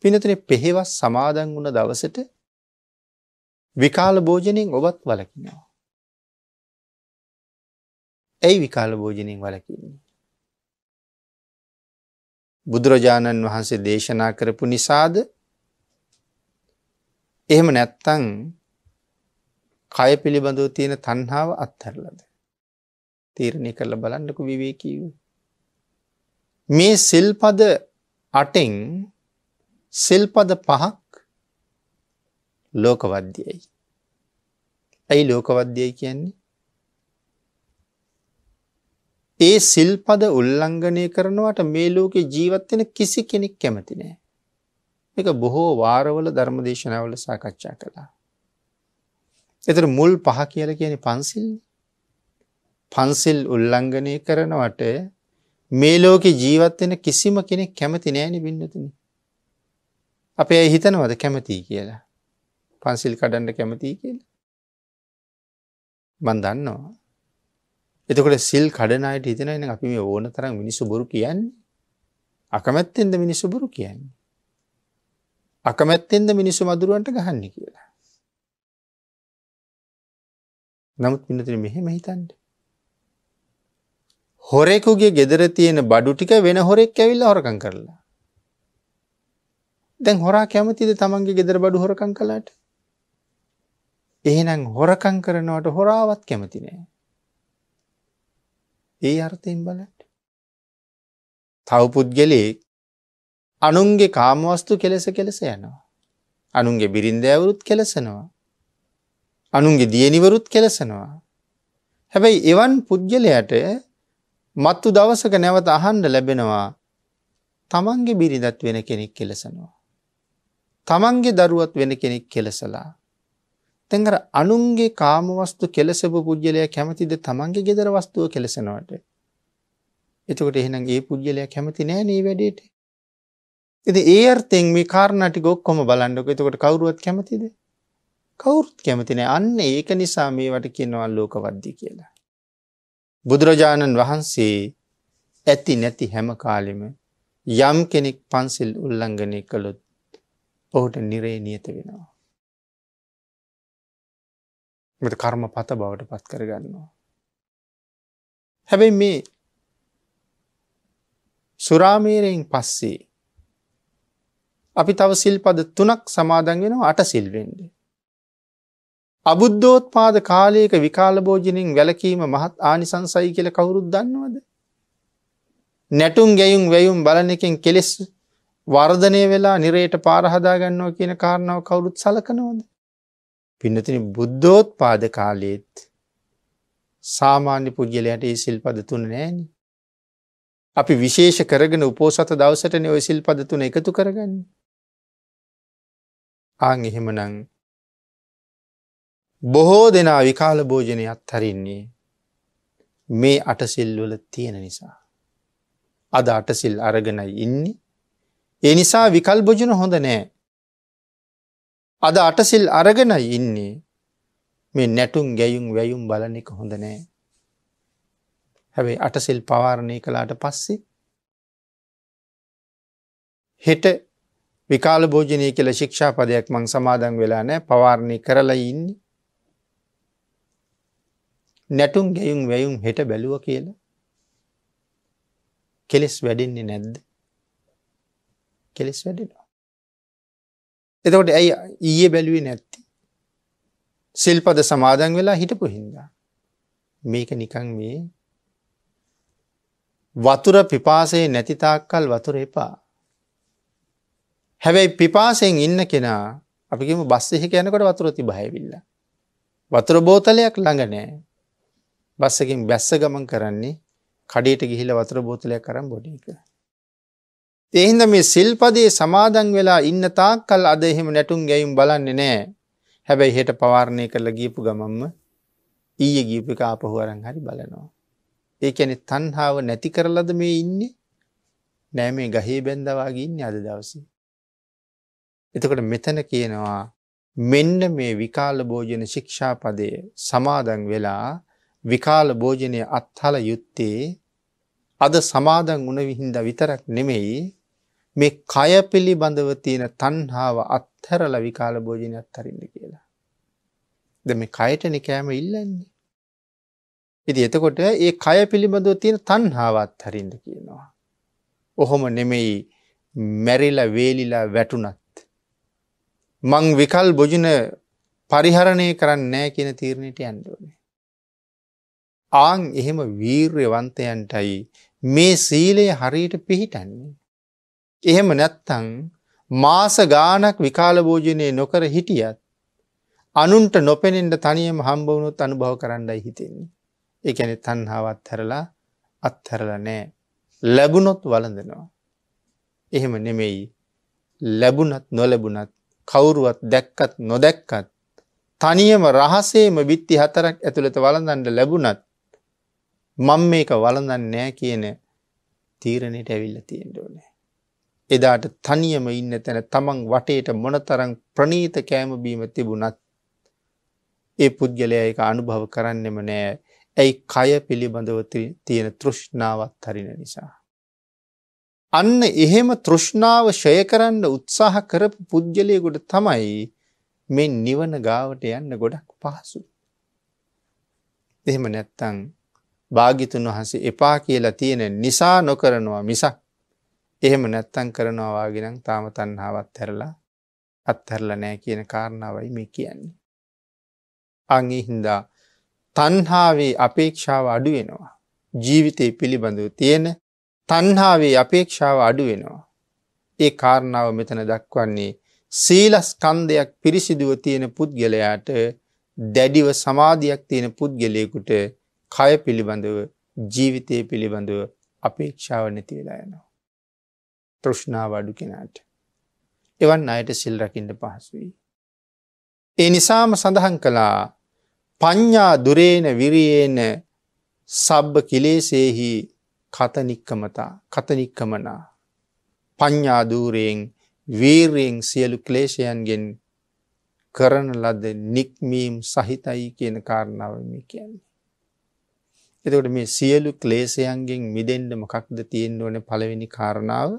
පින්නතනේ පෙහෙවස් සමාදන් වුණ දවසට විකාල භෝජනෙන් ඔබත් වළකිනවා. ඒ විකාල භෝජනෙන් වළකින්නේ බුදුරජාණන් වහන්සේ දේශනා කරපු නිසාද? එහෙම නැත්නම් කය පිළිබඳව තියෙන තණ්හාව අත්හැරලාද? තීරණය කරලා බලන්නකෝ විවේකීව. මේ සිල්පද අටෙන් සිල්පද පහක් ලෝකවද්‍යයි. ඇයි ලෝකවද්‍යයි කියන්නේ? ඒ සිල්පද උල්ලංඝනය කරනවට මේ ලෝකේ ජීවත් වෙන කිසි කෙනෙක් කැමති නෑ. මේක බොහෝ වාරවල ධර්මදේශනාවල සාකච්ඡා කළා. ඒතර මුල් පහ කියලා කියන්නේ පංසිල්. පංසිල් උල්ලංඝනය කරනවට මේ ලෝකේ ජීවත් වෙන කිසිම කෙනෙක් කැමති නෑනේ බින්නතුනි. අපේ අය හිතනවද කැමතියි කියලා? පංසිල් කඩන්න කැමතියි කියලා? මන් දන්නවා. එතකොට සිල් කඩන අයට හිතෙනවා ඉතින් අපි මේ ඕන තරම් මිනිස්සු බොරු කියන්නේ. අකමැත්තෙන්ද මිනිස්සු බොරු කියන්නේ? අකමැත්තෙන්ද මිනිස්සු මදුරුවන්ට ගහන්නේ කියලා. නමුත් මිනිතුනි මෙහෙම හිතන්න. හොරෙකුගේ ගෙදර තියෙන බඩු ටික වෙන හොරෙක් ඇවිල්ලා හොරකම් කරලා. දැන් හොරා කැමතිද තමන්ගේ ගෙදර බඩු හොරකම් කළාට? එහෙනම් හොරකම් කරනවට හොරාවත් කැමති නෑ. ඒ අර්ථයෙන් බලන්න. තව පුද්ගලෙක් අනුන්ගේ කාමවස්තු කෙලස කෙලස යනවා. අනුන්ගේ බිරින්දෑවරුත් කෙලසනවා. අනුන්ගේ දියණිවරුත් කෙලසනවා. හැබැයි එවන් පුද්ගලයාට මත්තු දවසක නැවත අහන්න ලැබෙනවා තමන්ගේ බිරිඳත් වෙන කෙනෙක් කෙලසනවා. තමන්ගේ දරුවත් වෙන කෙනෙක් කෙලසලා. දැන් අර අනුන්ගේ කාමවස්තු කෙලසපු පුද්ගලයා කැමතිද තමන්ගේ ගෙදර වස්තුව කෙලසනවට? එතකොට එහෙනම් ඒ පුද්ගලයා කැමති නෑ මේ වැඩේට. ඉතින් ඒ අර්ථයෙන් මේ කාරණා ටික ඔක්කොම බලන්නකො. එතකොට කවුරුවත් කැමතිද? කවුරුත් කැමති නෑ. අන්න ඒක නිසා මේවට කියනවා ලෝකවද්දී කියලා. බුදුරජාණන් වහන්සේ ඇති නැති හැම කාලෙම යම් කෙනෙක් පන්සිල් උල්ලංඝනය කළොත් ඔහුට නිරේ නියත වෙනවා. මෙත කර්ම පත බවට පත් කරගන්නවා. හැබැයි මේ සුරාමේරයෙන් පස්සේ අපි තව සිල්පද තුනක් සමාදන් වෙනවා අට සිල් වෙන්න. අබුද්ධෝත්පාද කාලයක විකාල භෝජනෙන් වැළකීම මහත් ආනිසංසයි කියලා කවුරුත් දන්නවද? නැටුම් ගැයුම් වැයුම් බලන එකෙන් කෙලෙස් වර්ධනය වෙලා නිරයට පාර හදා ගන්නවා කියන කාරණාව කවුරුත් සලකනවද? පින්නතිනි බුද්ධෝත්පාද කාලයේත් සාමාන්‍ය පුද්ගලයාට ඒ සිල්පද තුන නෑනේ. අපි විශේෂ කරගෙන උපෝසත දවසටනේ ওই සිල්පද තුන එකතු කරගන්නේ. ආන් එහෙමනම් බොහෝ දෙනා විකාල භෝජනය අත්හරින්නේ මේ අටසිල් වල තියෙන නිසා. අද අටසිල් අරගෙනයි ඉන්නේ. ඒ නිසා විකල් භෝජන හොඳ නෑ. අද අටසිල් අරගෙනයි ඉන්නේ මේ නැටුම් ගැයුම් වැයුම් බලන එක හොඳ නෑ. හැබැයි අටසිල් පවාරණය කළාට පස්සේ හෙට විකාල භෝජනය කියලා ශික්ෂාපදයක් මං සමාදන් වෙලා නෑ. පවාරණය කරලා ඉන්නේ. නැටුම් ගැයුම් වැයුම් හෙට බැලුවා කියලා කෙලස් වැඩෙන්නේ නැද්ද? කෙලස් වැඩෙනවා. එතකොට ඇයි ඊයේ බැලුවේ නැත්තේ? සිල්පද සමාදන් වෙලා හිටපු හින්දා. මේක නිකන් මේ වතුර පිපාසයේ නැති තාක්කල් වතුර එපා. හැබැයි පිපාසයෙන් ඉන්න කෙනා අපි කියමු බස් එකේ යනකොට වතුර තිබහයවිලා. වතුර බෝතලයක් ළඟ නැහැ. බස් එකෙන් බැස්ස ගමන් කරන්නේ කඩේට ගිහිල්ලා වතුර බෝතලයක් අරන් බොඩි එක. ඒ හින්දා මේ සිල්පදේ සමාදන් වෙලා ඉන්න තාක්කල් අද එහෙම නැටුම් ගැයුම් බලන්නේ නෑ. හැබැයි හෙට පවාරණය කරලා ගියපු ගමම්ම ඊයේ ගියපු එක ආපහු අරන් හරි බලනවා. ඒ කියන්නේ තණ්හාව නැති කරලාද මේ ඉන්නේ? නෑ, මේ ගහේ බැඳා වගේ ඉන්නේ අද දවසේ. එතකොට මෙතන කියනවා මෙන්න මේ විකාල භෝජන ශික්ෂාපදය සමාදන් වෙලා විකාල භෝජනය අත්හල යුත්තේ අද සමාදන් වුණ විහිඳ විතරක් නෙමෙයි මේ කය පිළිබඳව තියෙන තණ්හාව අත්හැරලා විකාල භෝජනයත් අරින්න කියලා. දැන් මේ කයටනේ කැම ඉල්ලන්නේ. ඉතින් එතකොට ඒ කය පිළිබඳව තියෙන තණ්හාව අත්හරින්න කියනවා. ඔහොම නෙමෙයි මැරිලා වේලිලා වැටුණත් මං විකල් භෝජන පරිහරණය කරන්නේ නැහැ කියන තීරණයට යන්න ඕනේ. ආන් එහෙම වීරයවන්තයන්ටයි මේ සීලය හරියට පිළිටන්නේ. එහෙම නැත්තම් මාස ගාණක් විකාල භෝජනේ නොකර හිටියත් අනුන්ට නොපෙනෙන්න තනියම හම්බ වුණොත් අනුභව කරන්නයි හිතෙන්නේ. ඒ කියන්නේ තණ්හාව අත්හැරලා අත්හැරලා නැහැ. ලැබුණොත් වළඳනවා. එහෙම නෙමෙයි. ලැබුණත් නොලැබුණත් කවුරුවත් දැක්කත් නොදැක්කත් තනියම රහසේම බිත්ති හතරක් ඇතුළත වළඳන්න ලැබුණත් මම මේක වළඳන්නේ නැහැ කියන තීරණයට ඇවිල්ලා තියෙන්න ඕනේ. එදාට තනියම ඉන්න තැන තමන් වටේට මොනතරම් ප්‍රණීත කෑම බීම තිබුණත් ඒ පුද්ගලයා ඒක අනුභව කරන්නෙම නෑ. ඇයි? කය පිළිබඳව තියෙන තෘෂ්ණාවත් හරින නිසා. අන්න එහෙම තෘෂ්ණාව ෂය කරන්න උත්සාහ කරපු පුද්ගලයෙකුට තමයි මේ නිවන ගාවට යන්න ගොඩක් පහසු. එහෙම නැත්තම් භාග්‍යතුන් වහන්සේ එපා කියලා තියෙන නිසා නොකරනවා මිසක් එහෙම නැත්තම් කරනවා වගේ නම් තාම තණ්හාව අත්හැරලා අත්හැරලා නැහැ කියන කාරණාවයි මේ කියන්නේ. අන්ගේ හින්දා තණ්හාවේ අපේක්ෂාව අඩු වෙනවා. ජීවිතේ පිළිබඳව තියෙන තණ්හාවේ අපේක්ෂාව අඩු වෙනවා. ඒ කාරණාව මෙතන දක්වන්නේ සීලස්කන්ධයක් පිරිසිදුව තියෙන පුද්ගලයාට දැඩිව සමාධියක් තියෙන පුද්ගලයෙකුට කය පිළිබඳව ජීවිතේ පිළිබඳව අපේක්ෂාව නැති වෙලා යනවා. තෘෂ්ණාව අඩු කෙනාට එවන් අයට සිල් රකින්න පහසුයි. ඒ නිසාම සඳහන් කළා පඤ්ඤා දුරේන විරියේන සබ්බ කිලේසේහි කතනික්කමතා කතනික්කමනා. පඤ්ඤා දුරෙන් වීරයෙන් සියලු ක්ලේශයන්ගෙන් කරන ලද නික්මීම් සහිතයි කියන කාරණාව මේ කියන්නේ. එතකොට මේ සියලු ක්ලේශයන්ගෙන් මිදෙන්න මොකක්ද තියෙන්න ඕනේ? පළවෙනි කාරණාව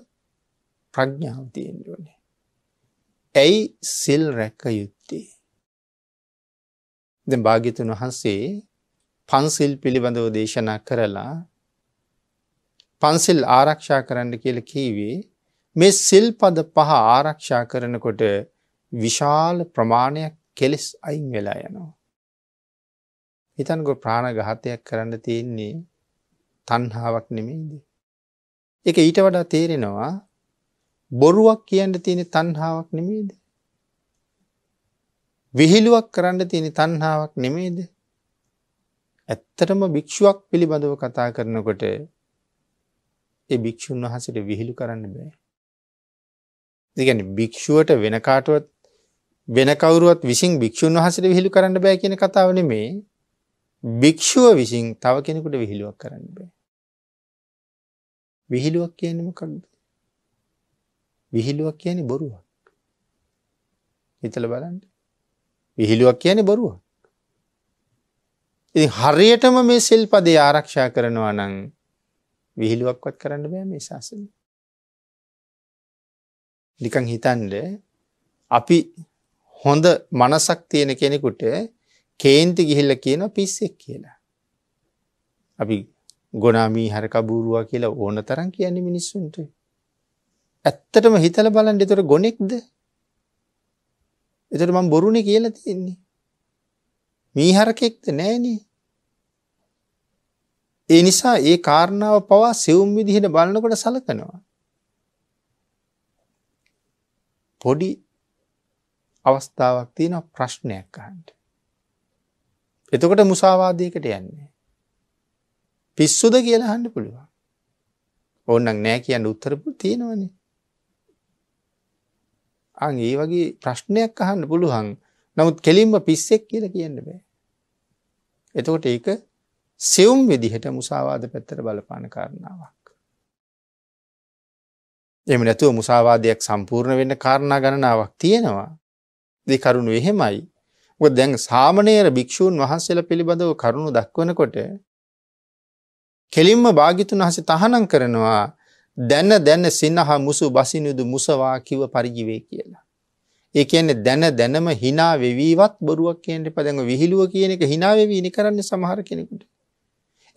ප්‍රඥාව තියෙන්න ඕනේ. ඇයි සිල් රැක යුත්තේ? දැන් භාග්‍යතුන් වහන්සේ පන්සිල් පිළිබඳව දේශනා කරලා පන්සිල් ආරක්ෂා කරන්න කියලා කීවේ මේ සිල්පද පහ ආරක්ෂා කරනකොට විශාල ප්‍රමාණයක් කෙලෙස් අයින් වෙලා යනවා. හිතන්නකෝ ප්‍රාණඝාතයක් කරන්න තියෙන්නේ තණ්හාවක් නෙමෙයිද? ඒක ඊට වඩා තේරෙනවා. බොරුවක් කියන්න තියෙන තණ්හාවක් නෙමෙයිද? විහිළුවක් කරන්න තියෙන තණ්හාවක් නෙමෙයිද? ඇත්තටම භික්ෂුවක් පිළිබඳව කතා කරනකොට ඒ භික්ෂුන් වහන්සේට විහිළු කරන්න බෑ. ඒ කියන්නේ භික්ෂුවට වෙන කාටවත් වෙන කවුරුවත් විසින් භික්ෂුන් වහන්සේට විහිළු කරන්න බෑ කියන කතාව නෙමෙයි. භික්ෂුව විසින් තව කෙනෙකුට විහිළුවක් කරන්න බෑ. විහිළුවක් කියන්නේ මොකක්ද? විහිළුවක් කියන්නේ බොරුවක්. හිතලා බලන්න. විහිළුවක් කියන්නේ බොරුවක්. ඉතින් හරියටම මේ සිල්පදේ ආරක්ෂා කරනවා නම් විහිළුවක්වත් කරන්න බෑ මේ ශාසනය. නිකන් හිතන්නේ අපි හොඳ මනසක් තියෙන කෙනෙකුට කේන්ති ගිහිල්ලා කියන පිස්සෙක් කියලා. අපි ගොනාමී හරක බූරුවා කියලා ඕන තරම් කියන්නේ මිනිස්සුන්ට. ඇත්තටම හිතලා බලන්න. ඒතර ගොනෙක්ද? ඒතර මම බොරුනේ කියලා තියන්නේ. මීහරකෙක්ද? නෑනේ. ඒ නිසා ඒ කාරණාව පවා සෙවුම් විදිහට බලනකොට සලකනවා. පොඩි අවස්ථාවක් තියෙනවා ප්‍රශ්නයක් අහන්න. එතකොට මුසාවාදයකට යන්නේ. පිස්සුද කියලා අහන්න පුළුවන්. ඕනනම් නෑ කියන්න උත්තර තියෙනවනේ. අන් ඒ වගේ ප්‍රශ්නයක් අහන්න පුළුවන්. නමුත් කෙලින්ම පිස්සෙක් කියලා කියන්න බෑ. එතකොට ඒක සෙවුම් විදිහට මුසාවාද පැත්තට බලපාන කාරණාවක්. එහෙම නැතුව මුසාවාදයක් සම්පූර්ණ වෙන්න කාරණා ගණනාවක් තියෙනවා. ඒ කරුණු එහෙමයි. මොකද දැන් සාමණේර භික්ෂූන් වහන්සේලා පිළිබඳව කරුණු දක්වනකොට කෙලින්ම භාග්‍යතුන් වහන්සේ තහනම් කරනවා දැන දැන සිනහ මුසු බසිනුදු මුසවා කිව පරිදි වේ කියලා. ඒ කියන්නේ දැන දැනම hina වෙවිවත් බොරුවක් කියන්න එපා. දැන් ඔය විහිළුව කියන එක hina වෙවි ඉනි කරන්නේ සමහර කෙනෙකුට.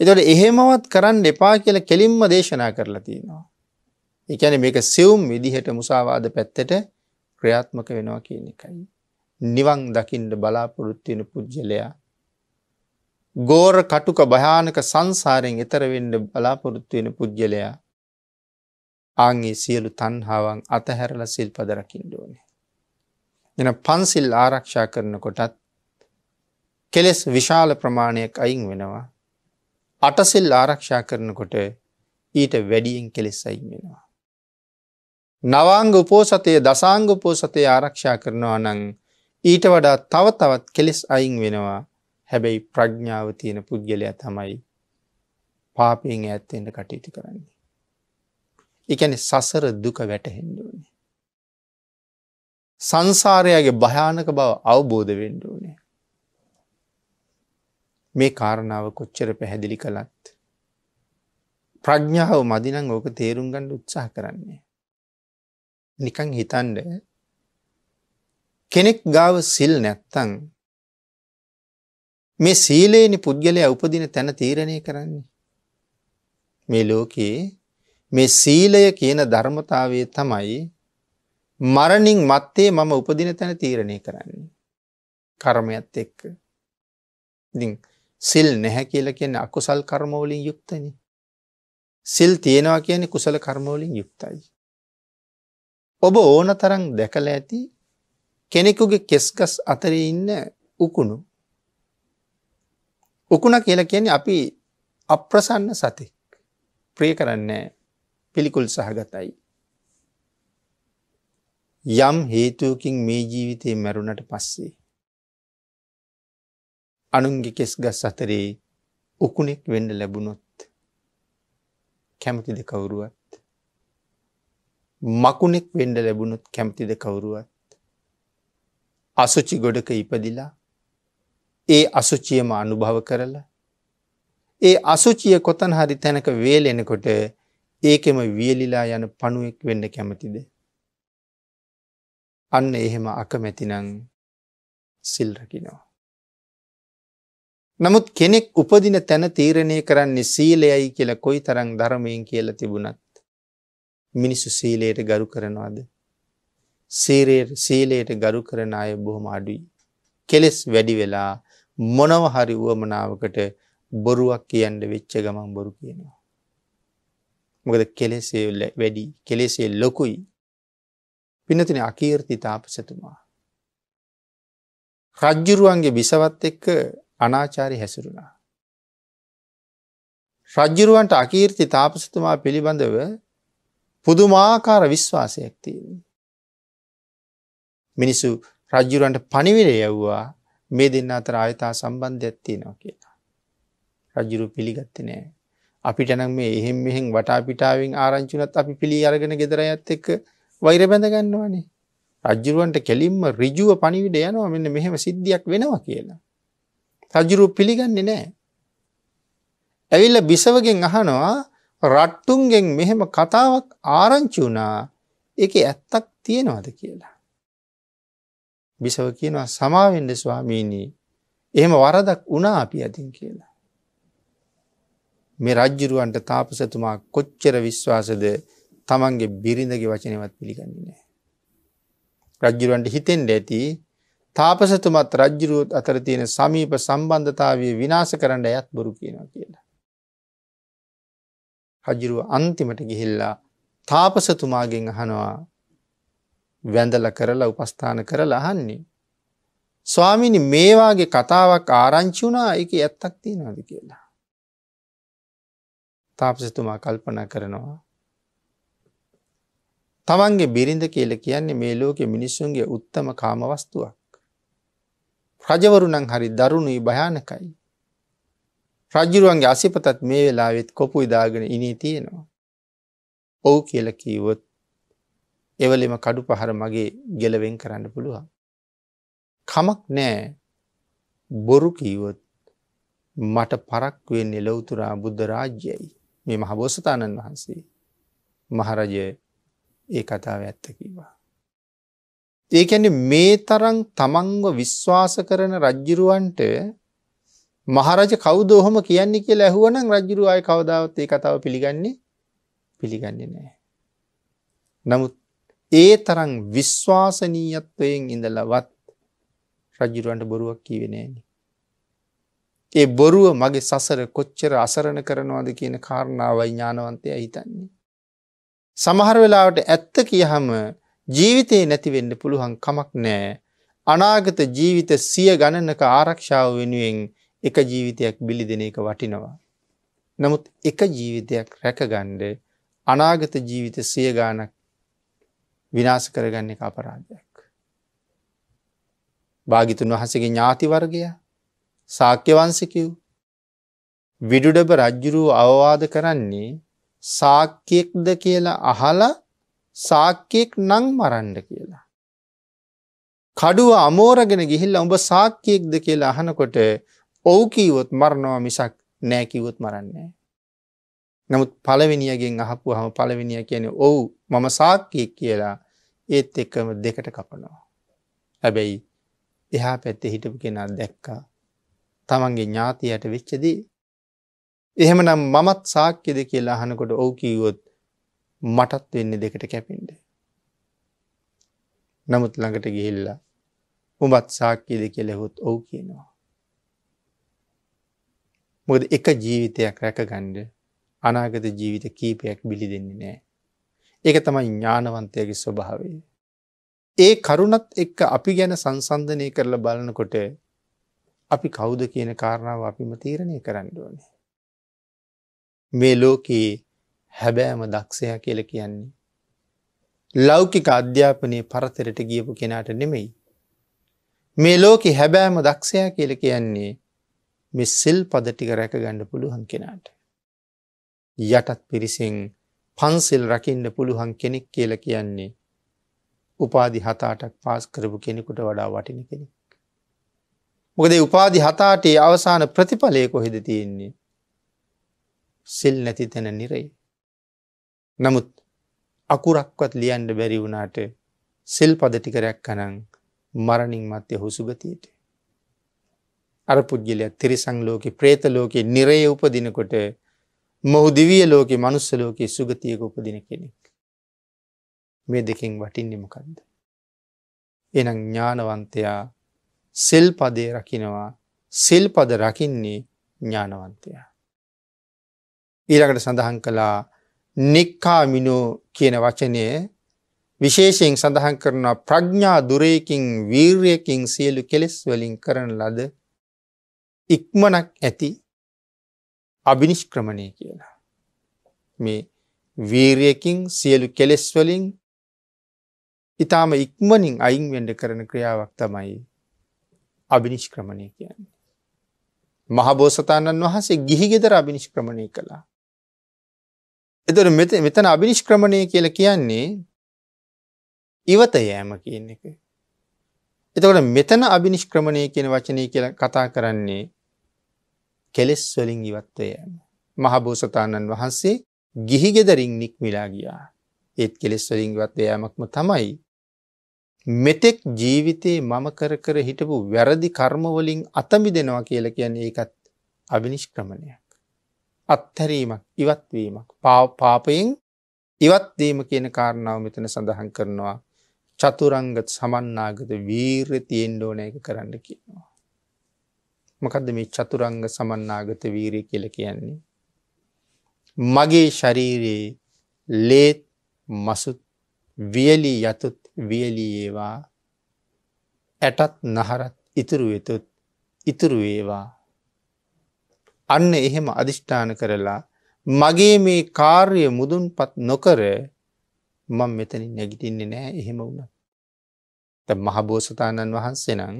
ඒතකොට එහෙමවත් කරන්න එපා කියලා කෙලින්ම දේශනා කරලා තියෙනවා. ඒ කියන්නේ මේක සිවුම් විදිහට මුසාවාද පැත්තට ක්‍රියාත්මක වෙනවා කියන එකයි. නිවන් දකින්න බලාපොරොත්තු වෙන පුජ්‍යලයා ගෝර කටුක භයානක සංසාරයෙන් එතර වෙන්න බලාපොරොත්තු වෙන පුජ්‍යලයා ආන්ගේ සියලු තණ්හාවන් අතහැරලා සිල්පද රකින්න ඕනේ. එන පන්සිල් ආරක්ෂා කරනකොටත් කෙලෙස් විශාල ප්‍රමාණයක් අයින් වෙනවා. අටසිල් ආරක්ෂා කරනකොට ඊට වැඩියෙන් කෙලෙස් අයින් වෙනවා. නවාංග උපෝසතයේ දසාංග උපෝසතයේ ආරක්ෂා කරනවා නම් ඊට වඩා තව තවත් කෙලෙස් අයින් වෙනවා. හැබැයි ප්‍රඥාව තියෙන පුද්ගලයා තමයි පාපයෙන් ඈත් වෙන්න කටයුතු කරන්නේ. ඒ කියන්නේ සසර දුක වැටහෙන්න ඕනේ. සංසාරයේ භයානක බව අවබෝධ වෙන්න ඕනේ. මේ කාරණාව කොච්චර පැහැදිලි කළත් ප්‍රඥාව මදි නම් ඕක තේරුම් ගන්න උත්සාහ කරන්නේ. නිකන් හිතන්න කෙනෙක් ගාව සිල් නැත්තම් මේ සීලේනි පුද්ගලයා උපදින තැන තීරණය කරන්නේ. මේ ලෝකේ මේ සීලය කියන ධර්මතාවය තමයි මරණින් මත්තේ මම උපදින තැන තීරණය කරන්නේ. කර්මයත් එක්ක. ඉතින් සිල් නැහැ කියලා කියන්නේ අකුසල් කර්ම වලින් යුක්තනේ. සිල් තියෙනවා කියන්නේ කුසල කර්ම වලින් යුක්තයි. ඔබ ඕන තරම් දැකලා ඇති කෙනෙකුගේ කෙස්කස් අතරේ ඉන්න උකුණු. උකුණ කියලා කියන්නේ අපි අප්‍රසන්න සතෙක්. ප්‍රිය කරන්නේ පිළිකුල් සහගතයි. යම් හේතුවකින් මේ ජීවිතේ මැරුණට පස්සේ අනුන්ගේ කෙස්ගස් අතරේ උකුණෙක් වෙන්න ලැබුණොත් කැමතිද කවුරුවත්? මකුණෙක් වෙන්න ලැබුණොත් කැමතිද කවුරුවත්? අසුචි ගොඩක ඉපදිලා ඒ අසුචියම අනුභව කරලා ඒ අසුචිය කොතන හරි තැනක වේලෙනකොට ඒකෙම වියලිලා යන පණුවෙක් වෙන්න කැමතිද? අන්න එහෙම අකමැතිනම් සිල් රකින්නවා. නමුත් කෙනෙක් උපදින තැන තීරණය කරන්නේ සීලයයි කියලා කොයිතරම් ධර්මයෙන් කියලා තිබුණත් මිනිස්සු සීලයට ගරු කරනවද? සීලයට සීලයට ගරු කරන අය බොහොම අඩුයි. කෙලස් වැඩි වෙලා මොනව හරි වමනාවකට බොරුවක් කියන්න වෙච්ච ගමන් බොරු කියනවා. මොකද කෙලස් වැඩි, කෙලස් ලොකුයි. පින්නතනේ අකීර්ති තාපසතුමා රජ්ජුරුවන්ගේ බිසවත් එක්ක අනාචාරය හැසිරුණා. රජ්ජුරුවන්ට අකීර්ති තාපසතුමා පිළිබඳව පුදුමාකාර විශ්වාසයක් තියෙනවා. මිනිසු රජ්ජුරුවන්ට පණිවිඩය යවුවා මේ දෙන්න අතර ආයතා සම්බන්ධයක් තියෙනවා කියලා. රජ්ජුරුව පිළිගත්තේ නැහැ. අපිට නම් මේ එහෙම් මෙහෙන් වටා පිටාවෙන් ආරංචි වුණත් අපි පිළි අරගෙන ගෙදර යත් එක්ක වෛර බැඳ ගන්නවනේ. රජ්ජුරුවන්ට කෙලින්ම ඍජුව පණිවිඩය යනවා මෙන්න මෙහෙම සිද්ධියක් වෙනවා කියලා. රජ්ජුරුව පිළිගන්නේ නැහැ. ඇවිල්ලා බිසවගෙන් අහනවා රට්ටුන්ගෙන් මෙහෙම කතාවක් ආරංචි වුණා. ඒකේ ඇත්තක් තියෙනවද කියලා. බිසව කියනවා සමා වෙන්න ස්වාමීනි. එහෙම වරදක් වුණා අපි අතින් කියලා. මේ රජ්ජුරුවන්ට තාපසතුමා කොච්චර විශ්වාසද තමන්ගේ බිරිඳගේ වචනේවත් පිළිගන්නේ නැහැ. රජ්ජුරුවන්ට හිතෙන්න ඇති තාපසතුමත් රජ්ජුරුවත් අතර තියෙන සමීප සම්බන්ධතාවය විනාශ කරන්න යත් බොරු කියනවා කියලා. රජ්ජුරුව අන්තිමට ගිහිල්ලා තාපසතුමාගෙන් අහනවා වැඳලා කරලා උපස්ථාන කරලා අහන්නේ ස්වාමීනි මේ වාගේ කතාවක් ආරංචි වුණා ඒකේ ඇත්තක් තියෙනවද කියලා. තාපසතුමා කල්පනා කරනවා තමන්ගේ බිරිඳ කියලා කියන්නේ මේ ලෝකේ මිනිස්සුන්ගේ උත්තම කාම වස්තුවක්. රජවරු නම් හරි දරුණුයි භයානකයි. රජුරුවන්ගේ අසිපතත් මේ වෙලාවෙත් කොපුයි දාගෙන ඉනී තියෙනවා. ඔව් කියලා කිව්වොත් එවලෙම කඩු පහර මගේ ගෙලවෙන් කරන්න පුළුවන්. කමක් නෑ. බොරු කිව්වොත් මට පරක් වෙන්නේ ලෞතුරා බුද්ධ රාජ්‍යයයි. මේ මහ බෝසතාණන් වහන්සේ මහරජය ඒ කතාව ඇත්ත කිව්වා. ඒ කියන්නේ මේ තරම් තමන්ව විශ්වාස කරන රජ්ජුරුවන්ට මහරජ කවුද ඔහොම කියන්නේ කියලා ඇහුවනම් රජ්ජුරුව ආයි කවදාවත් ඒ කතාව පිළිගන්නේ පිළිගන්නේ නැහැ. නමුත් ඒ තරම් විශ්වාසනීයත්වයෙන් ඉඳලවත් රජ්ජුරුවන්ට බොරුවක් කිව්වේ නැහැ. ඒ බොරුව මගේ සසර කොච්චර අසරණ කරනවද කියන කාරණාවයි ඥානවන්තයා හිතන්නේ. සමහර වෙලාවට ඇත්ත කියහම ජීවිතේ නැති වෙන්න පුළුවන් කමක් නැහැ. අනාගත ජීවිත සිය ගණනක ආරක්ෂාව වෙනුවෙන් එක ජීවිතයක් බිලි දෙන එක වටිනවා. නමුත් එක ජීවිතයක් රැකගන්න අනාගත ජීවිත සිය ගණනක් විනාශ කරගන්න එක අපරාධයක්. භාග්‍යතුන් වහන්සේගේ ඥාති වර්ගයා සාක්‍ය වංශිකයෝ විදුඩබ රජුරුව අවවාද කරන්නේ සාක්‍යයෙක්ද කියලා අහලා සාක්‍යයෙක් නම් මරන්න කියලා. කඩුව අමෝරගෙන ගිහිල්ලා උඹ සාක්‍යයෙක්ද කියලා අහනකොට ඔව් කිව්වොත් මරනවා මිසක් නෑ කිව්වොත් මරන්නේ නෑ. නමුත් පළවෙනියගෙන් අහපුවාම පළවෙනියා කියන්නේ ඔව් මම සාක්‍යයෙක් කියලා ඒත් එකම දෙකට කපනවා. හැබැයි එහා පැත්තේ හිටපු කෙනා දැක්කා තමන්ගේ ඥාතියට වෙච්චදී. එහෙමනම් මමත් සාක්්‍යද කියලා අහනකොට ඔව් කිව්වොත් මටත් වෙන්නේ දෙකට කැපෙන්න. නමුත් ළඟට ගිහිල්ලා උඹත් සාක්්‍යද කියලා ඇහුවොත් ඔව් කියනවා. මොකද එක ජීවිතයක් රැකගන්න අනාගත ජීවිත කීපයක් බිලි දෙන්නේ නැහැ. ඒක තමයි ඥානවන්තයාගේ ස්වභාවය. ඒ කරුණත් එක්ක අපි ගැන සංසන්දනය කරලා බලනකොට අපි කවුද කියන කාරණාව අපිම තීරණය කරන්න ඕනේ. මේ ලෝකයේ හැබෑම දක්ෂයා කියලා කියන්නේ ලෞකික අධ්‍යාපනයේ පරතරයට ගියපු කෙනාට නෙමෙයි. මේ ලෝකයේ හැබෑම දක්ෂයා කියලා කියන්නේ මේ සිල්පද ටික රැකගන්න පුළුවන් කෙනාට. යටත් පිරිසෙන් පන්සිල් රකින්න පුළුවන් කෙනෙක් කියලා කියන්නේ උපාධි හත අටක් පාස් කරපු කෙනෙකුට වඩා වටින කෙනෙක්. මොකද උපාධි හතාටේ අවසාන ප්‍රතිඵලය කොහෙද තියෙන්නේ? සිල් නැති තැන නිරේ. නමුත් අකුරක්වත් ලියන්න බැරි වුණාට සිල් පද ටික රැක්කනම් මරණින් මත්තේ හුසුගතියට. අර පුද්ගලයා තිරිසන් ලෝකේ, പ്രേත ලෝකේ නිරේ උපදිනකොට මොහු දිව්‍ය ලෝකේ, මනුස්ස ලෝකේ සුගතියක උපදින කෙනෙක්. මේ දෙකෙන් වටින්නේ මොකද්ද? එහෙනම් ඥානවන්තයා සිල්පදේ රකිනවා. සිල්පද රකින්නේ ඥානවන්තයා. ඊළඟට සඳහන් කළා නික්කාමිනෝ කියන වචනය විශේෂයෙන් සඳහන් කරනවා ප්‍රඥා දුරේකින් වීර්යයෙන් සියලු කෙලෙස් වලින් කරන ලද ඉක්මනක් ඇති අබිනිෂ්ක්‍රමණය කියලා. මේ වීර්යයෙන් සියලු කෙලෙස් වලින් ඊටාම ඉක්මනින් අයින් වෙන්න කරන ක්‍රියාවක් තමයි අභිනිෂ්ක්‍රමණය කියන්නේ. මහබෝසතාණන් වහන්සේ ගිහි ගෙදර අභිනිෂ්ක්‍රමණය කළා. එතකොට මෙතන මෙතන අභිනිෂ්ක්‍රමණය කියලා කියන්නේ ඉවත යෑම කියන එක. එතකොට මෙතන අභිනිෂ්ක්‍රමණය කියන වචනේ කියලා කතා කරන්නේ කෙලෙස් වලින් ඉවත් වීම. මහබෝසතාණන් වහන්සේ ගිහි ගෙදරින් නික්මිලා ගියා. ඒත් කෙලෙස් වලින් ඉවත් වීමක්ම තමයි. මෙතෙක් ජීවිතේ මම කර කර හිටපු වැරදි කර්මවලින් අතමිදෙනවා කියලා කියන්නේ ඒකත් අබිනිෂ්ක්‍රමණයක්. අත්හැරීමක්, ඉවත්වීමක්, පාපයෙන් ඉවත්වීම කියන කාරණාව මෙතන සඳහන් කරනවා. චතුරංගත් සමන්නාගත වීරිය තියෙන්න ඕන එක කරන්න කියනවා. මොකද්ද මේ චතුරංග සමන්නාගත වීරිය කියලා කියන්නේ? මගේ ශරීරයේ ලේත්, මසුත්, වියලි යතුත් වියලී ඒවා, ඇටත් නහරත් ඉතුරු වෙතොත් ඉතුරු ඒවා. අන්න එහෙම අදිෂ්ඨාන කරලා මගේ මේ කාර්ය මුදුන්පත් නොකර මම මෙතනින් නැගිටින්නේ නැහැ. එහෙම වුණා. දැන් මහබෝසතාණන් වහන්සේ නම්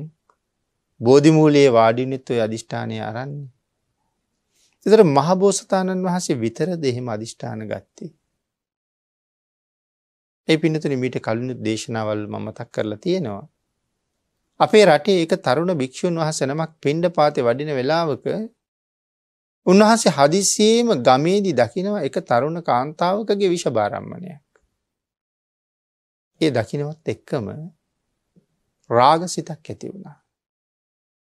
බෝධිමූලයේ වාඩිවෙන්නත් ඔය අදිෂ්ඨානය අරන්නේ. ඒතර මහබෝසතාණන් වහන්සේ විතරද එහෙම අදිෂ්ඨාන ගත්තේ? ඒ පින්නතුනි මීට කලින් දේශනාවල් මම මතක් කරලා තියෙනවා. අපේ රටේ එක තරුණ භික්ෂුන් වහන්සේ නමක් පින්ඩපාතේ වඩින වෙලාවක උන්වහන්සේ හදිසියෙම ගමේදී දකිනවා එක තරුණ කාන්තාවකගේ විෂබාරම්මණයක්. ඒ දකින්නවත් එක්කම රාගසිතක් ඇති වුණා.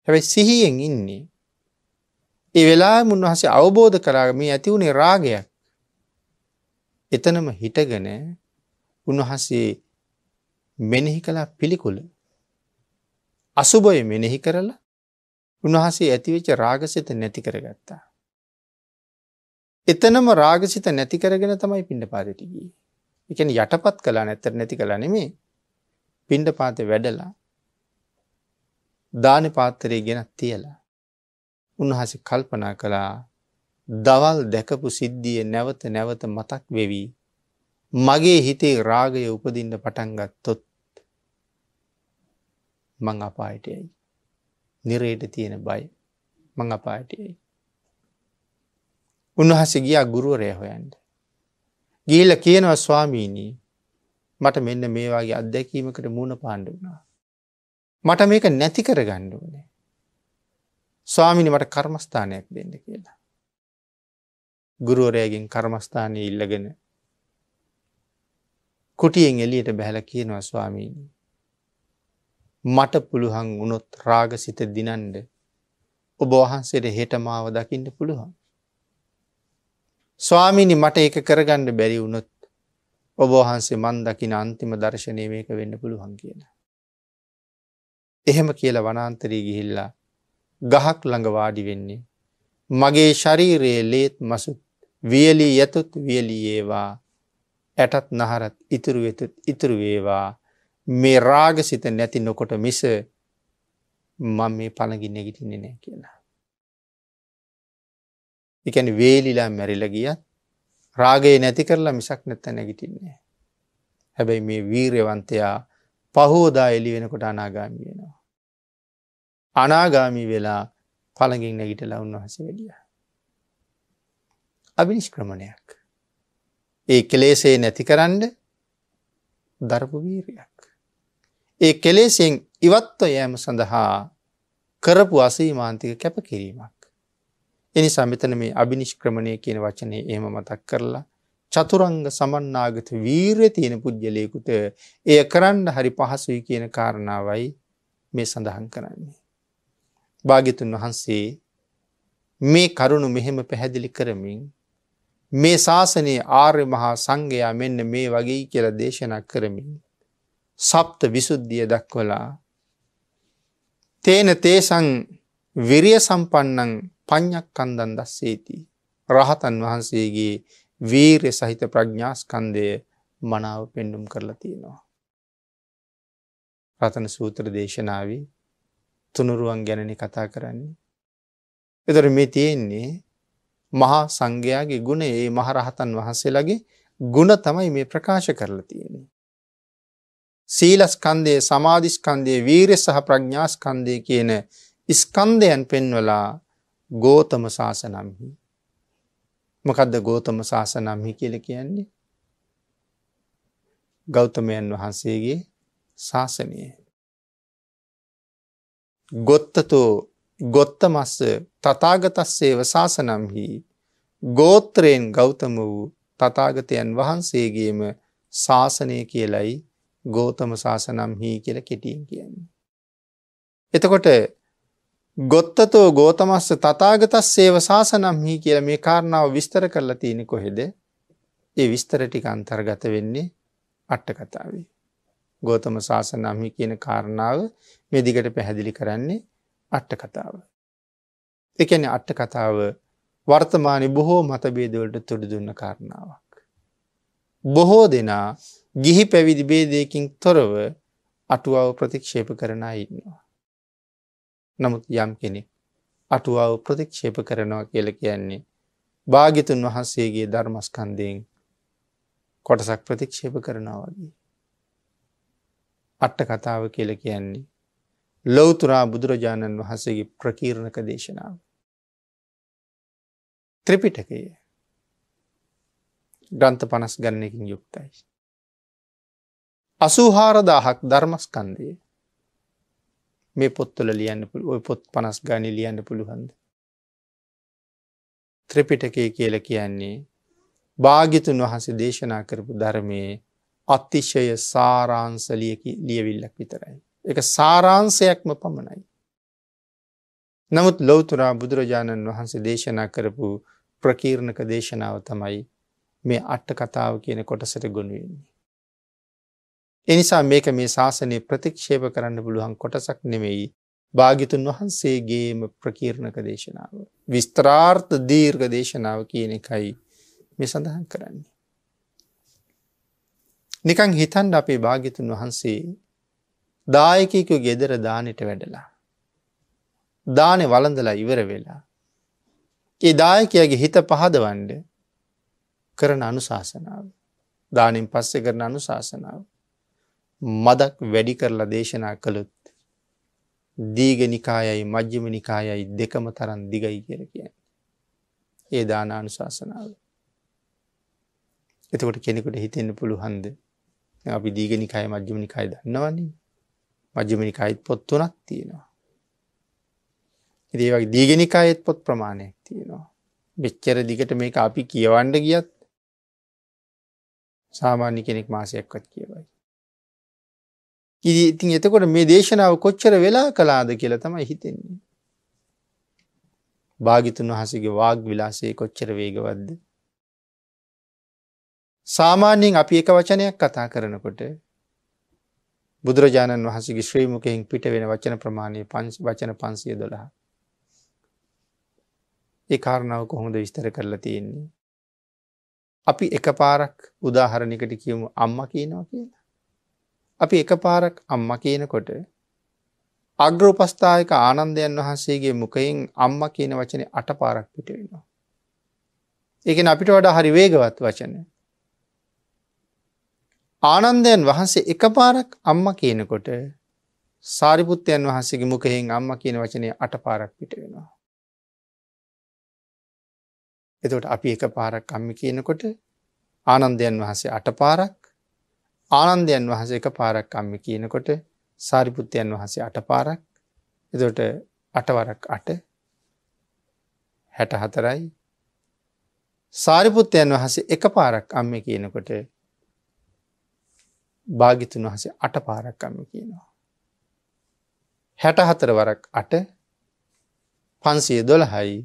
හැබැයි සිහියෙන් ඉන්නේ. ඒ වෙලාවෙම උන්වහන්සේ අවබෝධ කරගා මේ ඇති වුණේ රාගයක්. එතනම හිටගෙන උන්වහන්සේ මෙනෙහි කළ පිළිකුල අසුභය මෙනෙහි කරලා උන්වහන්සේ ඇතිවෙච්ච රාගසිත නැති කරගත්තා. එතනම රාගසිත නැති කරගෙන තමයි පිණ්ඩපාතයට ගියේ. ඒ කියන්නේ යටපත් කළා නැත්තර නැති කළා නෙමෙයි. පිණ්ඩපාතේ වැඩලා දාන පාත්‍රය ගෙනත් තියලා උන්වහන්සේ කල්පනා කළා දවල් දැකපු සිද්ධිය නැවත නැවත මතක් වෙවි. මගේ හිතේ රාගය උපදින්න පටන් ගත්තොත් මං අපායට යයි. නිරේට තියෙන බය මං අපායට යයි. උන්වහන්සේ ගියා ගුරුවරයා හොයන්න. ගිහිල්ලා කියනවා ස්වාමීනි මට මෙන්න මේ වගේ අත්දැකීමකට මුණ පාන්න වුණා. මට මේක නැති කරගන්න ඕනේ. ස්වාමීනි මට කර්මස්ථානයක් දෙන්න කියලා. ගුරුවරයාගෙන් කර්මස්ථානයේ ඉල්ලගෙන කුටියෙන් එළියට බැහැලා කියනවා ස්වාමීනි මට පුළුවන් වුණොත් රාගසිත දිනන්න ඔබ වහන්සේට හෙට මාව දකින්න පුළුවන්. ස්වාමීනි මට ඒක කරගන්න බැරි වුණොත් ඔබ වහන්සේ මන් දකින අන්තිම දර්ශනය මේක වෙන්න පුළුවන් කියන. එහෙම කියලා වනාන්තරයේ ගිහිල්ලා ගහක් ළඟ වාඩි වෙන්නේ මගේ ශරීරයේ ලේත් මසුත් වියලී යතුත් වියලී ඒවා ඇටත් නහරත් ඉතුරු වෙතුත් ඉතුරු වේවා මේ රාගසිත නැති නොකොට මිස මම මේ පළඟින් නැගිටින්නේ නැහැ කියලා. ඒ කියන්නේ වේලිලා මැරිලා ගියත් රාගය නැති කරලා මිසක් නැත්නම් නැගිටින්නේ නැහැ. හැබැයි මේ වීරවන්තයා පහෝදා එළි වෙනකොට අනාගාමී වෙනවා. අනාගාමී වෙලා පළඟින් නැගිටලා උන්වහන්සේ වැඩියා. අභිනිෂ්ක්‍රමණයක්. ඒ කෙලෙසේ නැති කරන්න දරපු වීරයක්. ඒ කෙලෙසෙන් ඉවත්ව යෑම සඳහා කරපු අසීමාන්තික කැපකිරීමක්. එනිසා මෙතන මේ අභිනිෂ්ක්‍රමණය කියන වචනේ එහෙම මතක් කරලා චතුරංග සමන්නාගත වීරය තියෙන පුද්ගලයෙකුට එය කරන්න හරි පහසුයි කියන කාරණාවයි මේ සඳහන් කරන්නේ. භාග්‍යතුන් වහන්සේ මේ කරුණු මෙහෙම පැහැදිලි කරමින් මේ ශාසනයේ ආර්ය මහා සංඝයා මෙන්න මේ වගේ කියලා දේශනා කරමින් සප්ත විසුද්ධිය දක්වලා තේන තේසං විරිය සම්පන්නං පඤ්ඤක්ඛන්දං දස්සේති. රහතන් වහන්සේගේ වීරිය සහිත ප්‍රඥා ස්කන්ධය මනාව පෙන්눔 කරලා තියෙනවා. රතන සූත්‍ර දේශනාවේ තුනුරුවන් ගැනනේ කතා කරන්නේ. ඒතර මේ තියෙන්නේ මහා සංඝයාගේ ගුණ, ඒ මහ රහතන් වහන්සේලාගේ ගුණ තමයි මේ ප්‍රකාශ කරලා තියෙන්නේ. සීල ස්කන්ධය, සමාධි ස්කන්ධය, වීර්ය සහ ප්‍රඥා ස්කන්ධය කියන ස්කන්ධයන් පෙන්වලා ගෝතම සාසනම්හි. මොකද්ද ගෝතම සාසනම්හි කියලා කියන්නේ? ගෞතමයන් වහන්සේගේ ශාසනය. ගොත්තතෝ ගොත්තමස්ස තථාගතස්සේව ශාසනම්හි. ගෝත්‍රයෙන් ගෞතම වූ තථාගතයන් වහන්සේගේම ශාසනය කියලයි ගෝතම ශාසනම්හි කියලා කෙටියෙන් කියන්නේ. එතකොට ගොත්තතෝ ගෝතමස්ස තථාගතස්සේව ශාසනම්හි කියලා මේ කාරණාව විස්තර කරලා තියෙන්නේ කොහෙද? ඒ විස්තර ටික අන්තර්ගත වෙන්නේ අට කතාවේ. ගෝතම ශාසනම්හි කියන කාරණාව මේ දිගට පැහැදිලි කරන්නේ අට කතාව. ඒ කියන්නේ අට කතාව වර්තමානයේ බොහෝ මතභේද වලට තුඩු දුන්න කාරණාවක්. බොහෝ දෙනා ගිහි පැවිදි ભેදයකින් තොරව අටුවාව ප්‍රතික්ෂේප කරන අය ඉන්නවා. නමුත් යම් කෙනෙක් අටුවාව ප්‍රතික්ෂේප කරනවා කියලා කියන්නේ භාග්‍යතුන් වහන්සේගේ ධර්මස්කන්ධයෙන් කොටසක් ප්‍රතික්ෂේප කරනවා වගේ. අට කතාව කියලා කියන්නේ ලෞතුරා බුදුරජාණන් වහන්සේගේ ප්‍රකීර්ණක දේශනාව. ත්‍රිපිටකය ග්‍රන්ථ පනස් ගණනකින් යුක්තයි. අසූහාරදාහක් ධර්මස්කන්ධය මේ පොත්වල ලියන්න පුළුවන්. ওই පොත් පනස් ගානේ ලියන්න පුළුවන්ද? ත්‍රිපිටකය කියලා කියන්නේ භාග්‍යතුන් වහන්සේ දේශනා කරපු ධර්මයේ අතිශය සාරාංශ ලියවිල්ලක් විතරයි. ඒක සාරාංශයක්ම පමණයි. නමුත් ලෞතර බුදුරජාණන් වහන්සේ දේශනා කරපු ප්‍රකීර්ණක දේශනාව තමයි මේ අට කතාව කියන කොටසට ගොනු වෙන්නේ. ඒ නිසා මේක මේ ශාසනය ප්‍රතික්ෂේප කරන්න පුළුවන් කොටසක් නෙමෙයි. භාග්‍යතුන් වහන්සේගේම ප්‍රකීර්ණක දේශනාව. විස්තරාර්ථ දීර්ඝ දේශනාව කියන එකයි මේ සඳහන් කරන්නේ. නිකන් හිතන්න අපේ භාග්‍යතුන් වහන්සේ දායකයෙකුගේ ගෙදර දානෙට වැඩලා දානෙ වළඳලා ඉවර වෙලා ඒ දායකයාගේ හිත පහදවන්න කරන අනුශාසනාව. දානෙන් පස්සේ කරන අනුශාසනාව. මදක් වැඩි කරලා දේශනා කළොත් දීඝ නිකායයි මජ්ක්‍ධිම නිකායයි දෙකම තරම් දිගයි කියලා කියන්නේ. ඒ දානානුශාසනාව. එතකොට කෙනෙකුට හිතෙන්න පුළුවන්ද අපි දීඝ නිකාය මජ්ක්‍ධිම නිකාය දන්නවනේ. මජ්ක්‍ධිම නිකායෙත් පොත් තුනක් තියෙනවා. ඉතින් ඒ වගේ දීඝ නිකායෙත් පොත් ප්‍රමාණයක් තියෙනවා. මෙච්චර දිගට මේක අපි කියවන්න ගියත් සාමාන්‍ය කෙනෙක් මාසයක්වත් කියවයි. ඉතින් එතකොට මේ දේශනාව කොච්චර වෙලා කළාද කියලා තමයි හිතෙන්නේ. භාග්‍යතුන් වහන්සේගේ වාග් විලාසය කොච්චර වේගවත්ද? සාමාන්‍යයෙන් අපි එක වචනයක් කතා කරනකොට බුදුරජාණන් වහන්සේගේ ශ්‍රී මුඛයෙන් පිට වෙන වචන ප්‍රමාණය වචන පන්සිය දොළහ. ඒ කාරණාව කොහොමද විස්තර කරලා තියෙන්නේ? අපි එකපාරක් උදාහරණයකට කියමු අම්මා කියනවා කියලා. අපි එකපාරක් අම්මා කියනකොට අග්‍ර උපස්ථායක ආනන්දයන් වහන්සේගේ මුඛයෙන් අම්මා කියන වචනේ අට පාරක් පිට වෙනවා. ඒ කියන්නේ අපිට වඩා හරි වේගවත් වචන. ආනන්දයන් වහන්සේ එකපාරක් අම්මා කියනකොට සාරිපුත්තයන් වහන්සේගේ මුඛයෙන් අම්මා කියන වචනේ අට පාරක් පිට වෙනවා. එතකොට අපි එකපාරක් අම්මා කියනකොට ආනන්දයන් වහන්සේ අට පාරක් ආනන්දයන් වහන්සේ එක පාරක් අම්ම කියනකොට සාරිපුත්තයන් වහන්සේ අට පාරක්. එතකොට අටවරක් අට හැට හතරයි. සාරිපුත්තයන් වහන්සේ එක පාරක් අම්ම කියනකොට භාග්‍යතුන් වහන්සේ අට පාරක් අම්ම කියනවා. හැට හතර වරක් අට පන්සිය දොළහයි.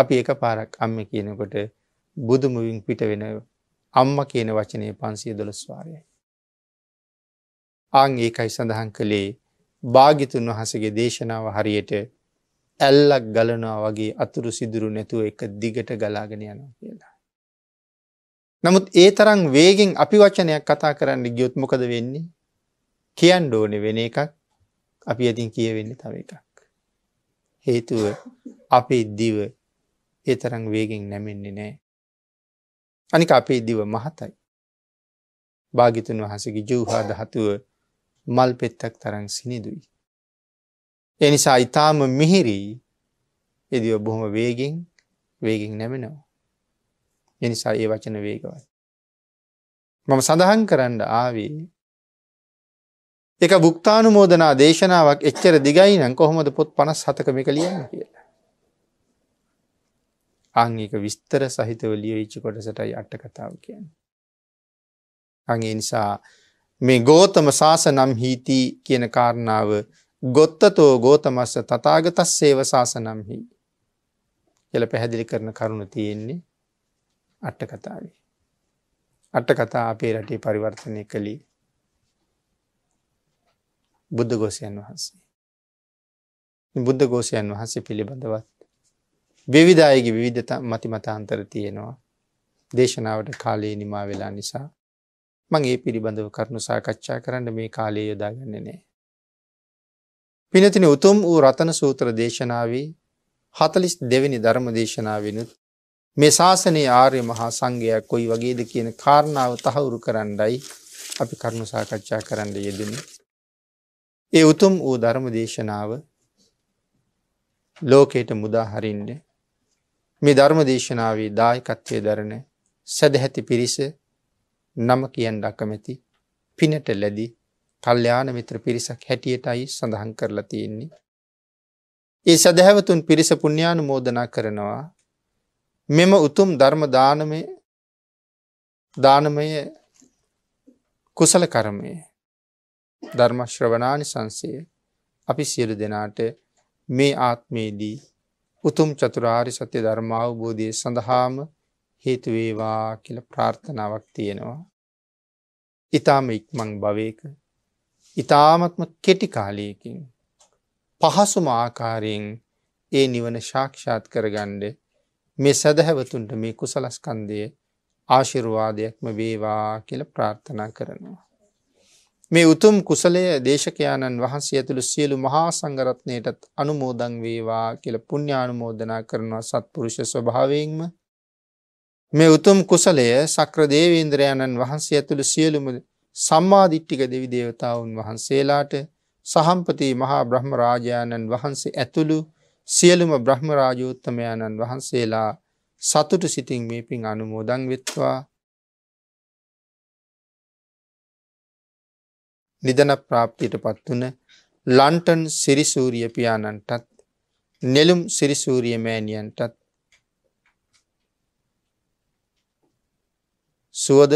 අපි එක පාරක් අම්ම කියනකොට බුදුමුවින් පිට වෙන අම්ම කියන වචනේ පන්සිය දොළොස් වාරයයි. ආන් ඒකයි සඳහන් කළේ භාග්‍යතුන් වහන්සේගේ දේශනාව හරියට ඇල්ලක් ගලනවා වගේ අතුරු සිදුරු නැතුව එක දිගට ගලාගෙන යනවා කියලා. නමුත් ඒ තරම් වේගෙන් අපි වචනයක් කතා කරන්න ගියොත් මොකද වෙන්නේ? කියන්න ඕනේ වෙන එකක් අපි අදින් කියවෙන්නේ තව එකක්. හේතුව අපේ දිව ඒ තරම් වේගෙන් නැමෙන්නේ නැහැ. අනික අපේ දිව මහතයි. භාග්‍යතුන් වහන්සේගේ ජීවහා ධාතුව මල් පෙත්තක් තරම් සිනිදුයි. ඒ නිසා ඊටාම මිහිරි එදිව බොහොම වේගෙන් වේගෙන් නැමෙනවා. ඒ නිසා ඒ වචන වේගවත්. මම සඳහන් කරන්න ආවේ එක බුක්තානුමෝදනා දේශනාවක් එච්චර දිගයි නම් කොහොමද පොත් පනස් හතක මේක ලියන්නේ කියලා. ආංගික විස්තර සහිතව ලියවිච්ච කොටසටයි අට කතාව කියන්නේ. අන් ඒ නිසා මේ ගෝතම සාසනම් හීති කියන කාරණාව ගොත්තතෝ ගෝතමස්ස තථාගතස්සේව සාසනම් හි කියලා පැහැදිලි කරන කරුණ තියෙන්නේ අට කතාවේ. අට කතා අපේ රටේ පරිවර්තනය කළේ බුද්ධඝෝසයන් වහන්සේ. බුද්ධඝෝසයන් වහන්සේ පිළිබඳවත් විවිධ අයගේ විවිධ මත මතාන්තර තියෙනවා. දේශනාවට කාලය නිමා වෙලා නිසා මං ඒ පිළිබඳව කරුණු සාකච්ඡා කරන්න මේ කාලය යොදාගන්නේ නැහැ. පින්වත්නි, උතුම් වූ රතන සූත්‍ර දේශනාවේ හතළිස් දෙවෙනි වෙනි ධර්ම දේශනාවෙනුත් මේ ශාසනයේ ආර්ය මහා සංඝයා කොයි වගේද කියන කාරණාව තහවුරු කරන්නයි අපි කරුණු සාකච්ඡා කරන්න යෙදුනේ. ඒ උතුම් වූ ධර්ම දේශනාව ලෝකයට මුදා හරින්නේ මේ ධර්ම දේශනාවේ දායකත්වයේ දරන සදැහැති පිරිස නම කියන්න අකමැති පිනට ලැබි කල්යාණ මිත්‍ර පිරිසක් හැටියටයි සඳහන් කරලා තියෙන්නේ. ඒ සදහැවතුන් පිරිස පුණ්‍යානුමෝදනා කරනවා මෙම උතුම් ධර්ම දානමය දානමය කුසල කර්මය ධර්ම ශ්‍රවණානිසංසය අපි සියලු දෙනාට මේ ආත්මයේදී උතුම් චතුරාර්ය සත්‍ය ධර්ම අවබෝධය සඳහාම හේතු වේවා කියලා ප්‍රාර්ථනාවක් තියෙනවා. ඊටාම ඉක්මන් භවයක ඊටාමත්ම කෙටි කාලයකින් පහසුම ආකාරයෙන් ඒ නිවන සාක්ෂාත් කරගන්න මේ සදහැවතුන්ට මේ කුසලස්කන්ධයේ ආශිර්වාදයක්ම වේවා කියලා ප්‍රාර්ථනා කරනවා. මේ උතුම් කුසලය දේශකයාණන් වහන්සේ ඇතුළු සියලු මහා සංඝරත්නයටත් අනුමෝදන් වේවා කියලා පුණ්‍යානුමෝදනා කරනවා සත්පුරුෂ ස්වභාවයෙන්ම. මේ උතුම් කුසලය සක්‍ර දේවේන්ද්‍රයාණන් වහන්සේ ඇතුළු සියලුම සම්මාදිට්ඨික දෙවි දේවතාවුන් වහන්සේලාට සහම්පති මහා බ්‍රහ්ම රාජාණන් වහන්සේ ඇතුළු සියලුම බ්‍රහ්ම රාජෝත්තමයාණන් වහන්සේලා සතුටු සිතින් මේ පින් අනුමෝදන් වෙත්වා. නිදන ප්‍රාප්තියට පත් වුණ ලන්ටන් සිරිසූරිය පියාණන්ටත් නෙළුම් සිරිසූරිය මෑණියන්ටත් සුවද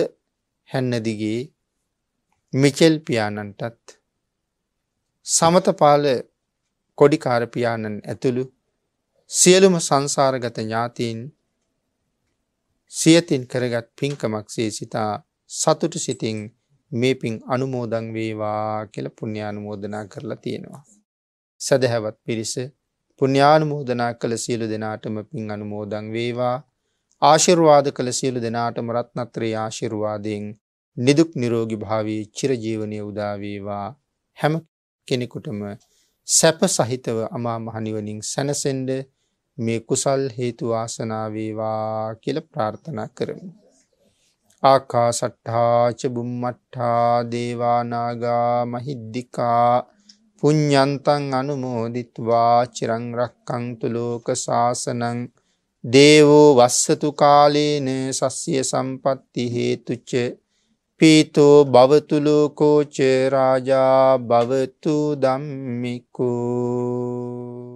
හැන්නදිගේ මිචෙල් පියාණන්ටත් සමතපාල කොඩිකාර පියාණන් ඇතුළු සියලුම සංසාරගත ඥාතීන් සියතින් කරගත් පින්කමක් සේසිතා සතුටු සිතින් මේ පින් අනුමෝදන් වේවා කියලා පුණ්‍යානුමෝදනා කරලා තියෙනවා. සදහැවත් පිරිස පුණ්‍යානුමෝදනා කළ සියලු දෙනාටම පින් අනුමෝදන් වේවා. ආශිර්වාද කළ සියලු දෙනාටම රත්නත්‍රයේ ආශිර්වාදයෙන් නිදුක් නිරෝගී භාවී චිරජීවනයේ උදා වේවා. හැම කෙනෙකුටම සැප සහිතව අමා මහ නිවනින් සැනසෙන්න මේ කුසල් හේතු වාසනා වේවා කියලා ප්‍රාර්ථනා කරමු. ආකාසට්ඨා ච බුම්මට්ඨා දේවා නාග මහිද්దికා පුඤ්ඤන්තං අනුමෝදිත्वा චිරං රක්ඛන්තු ලෝක සාසනං දේවෝ වස්සතු කාලේන සස්්‍ය සම්පත්ති හේතුච පීතෝ භවතු ලෝකෝ ච රාජා භවතු ධම්මිකෝ.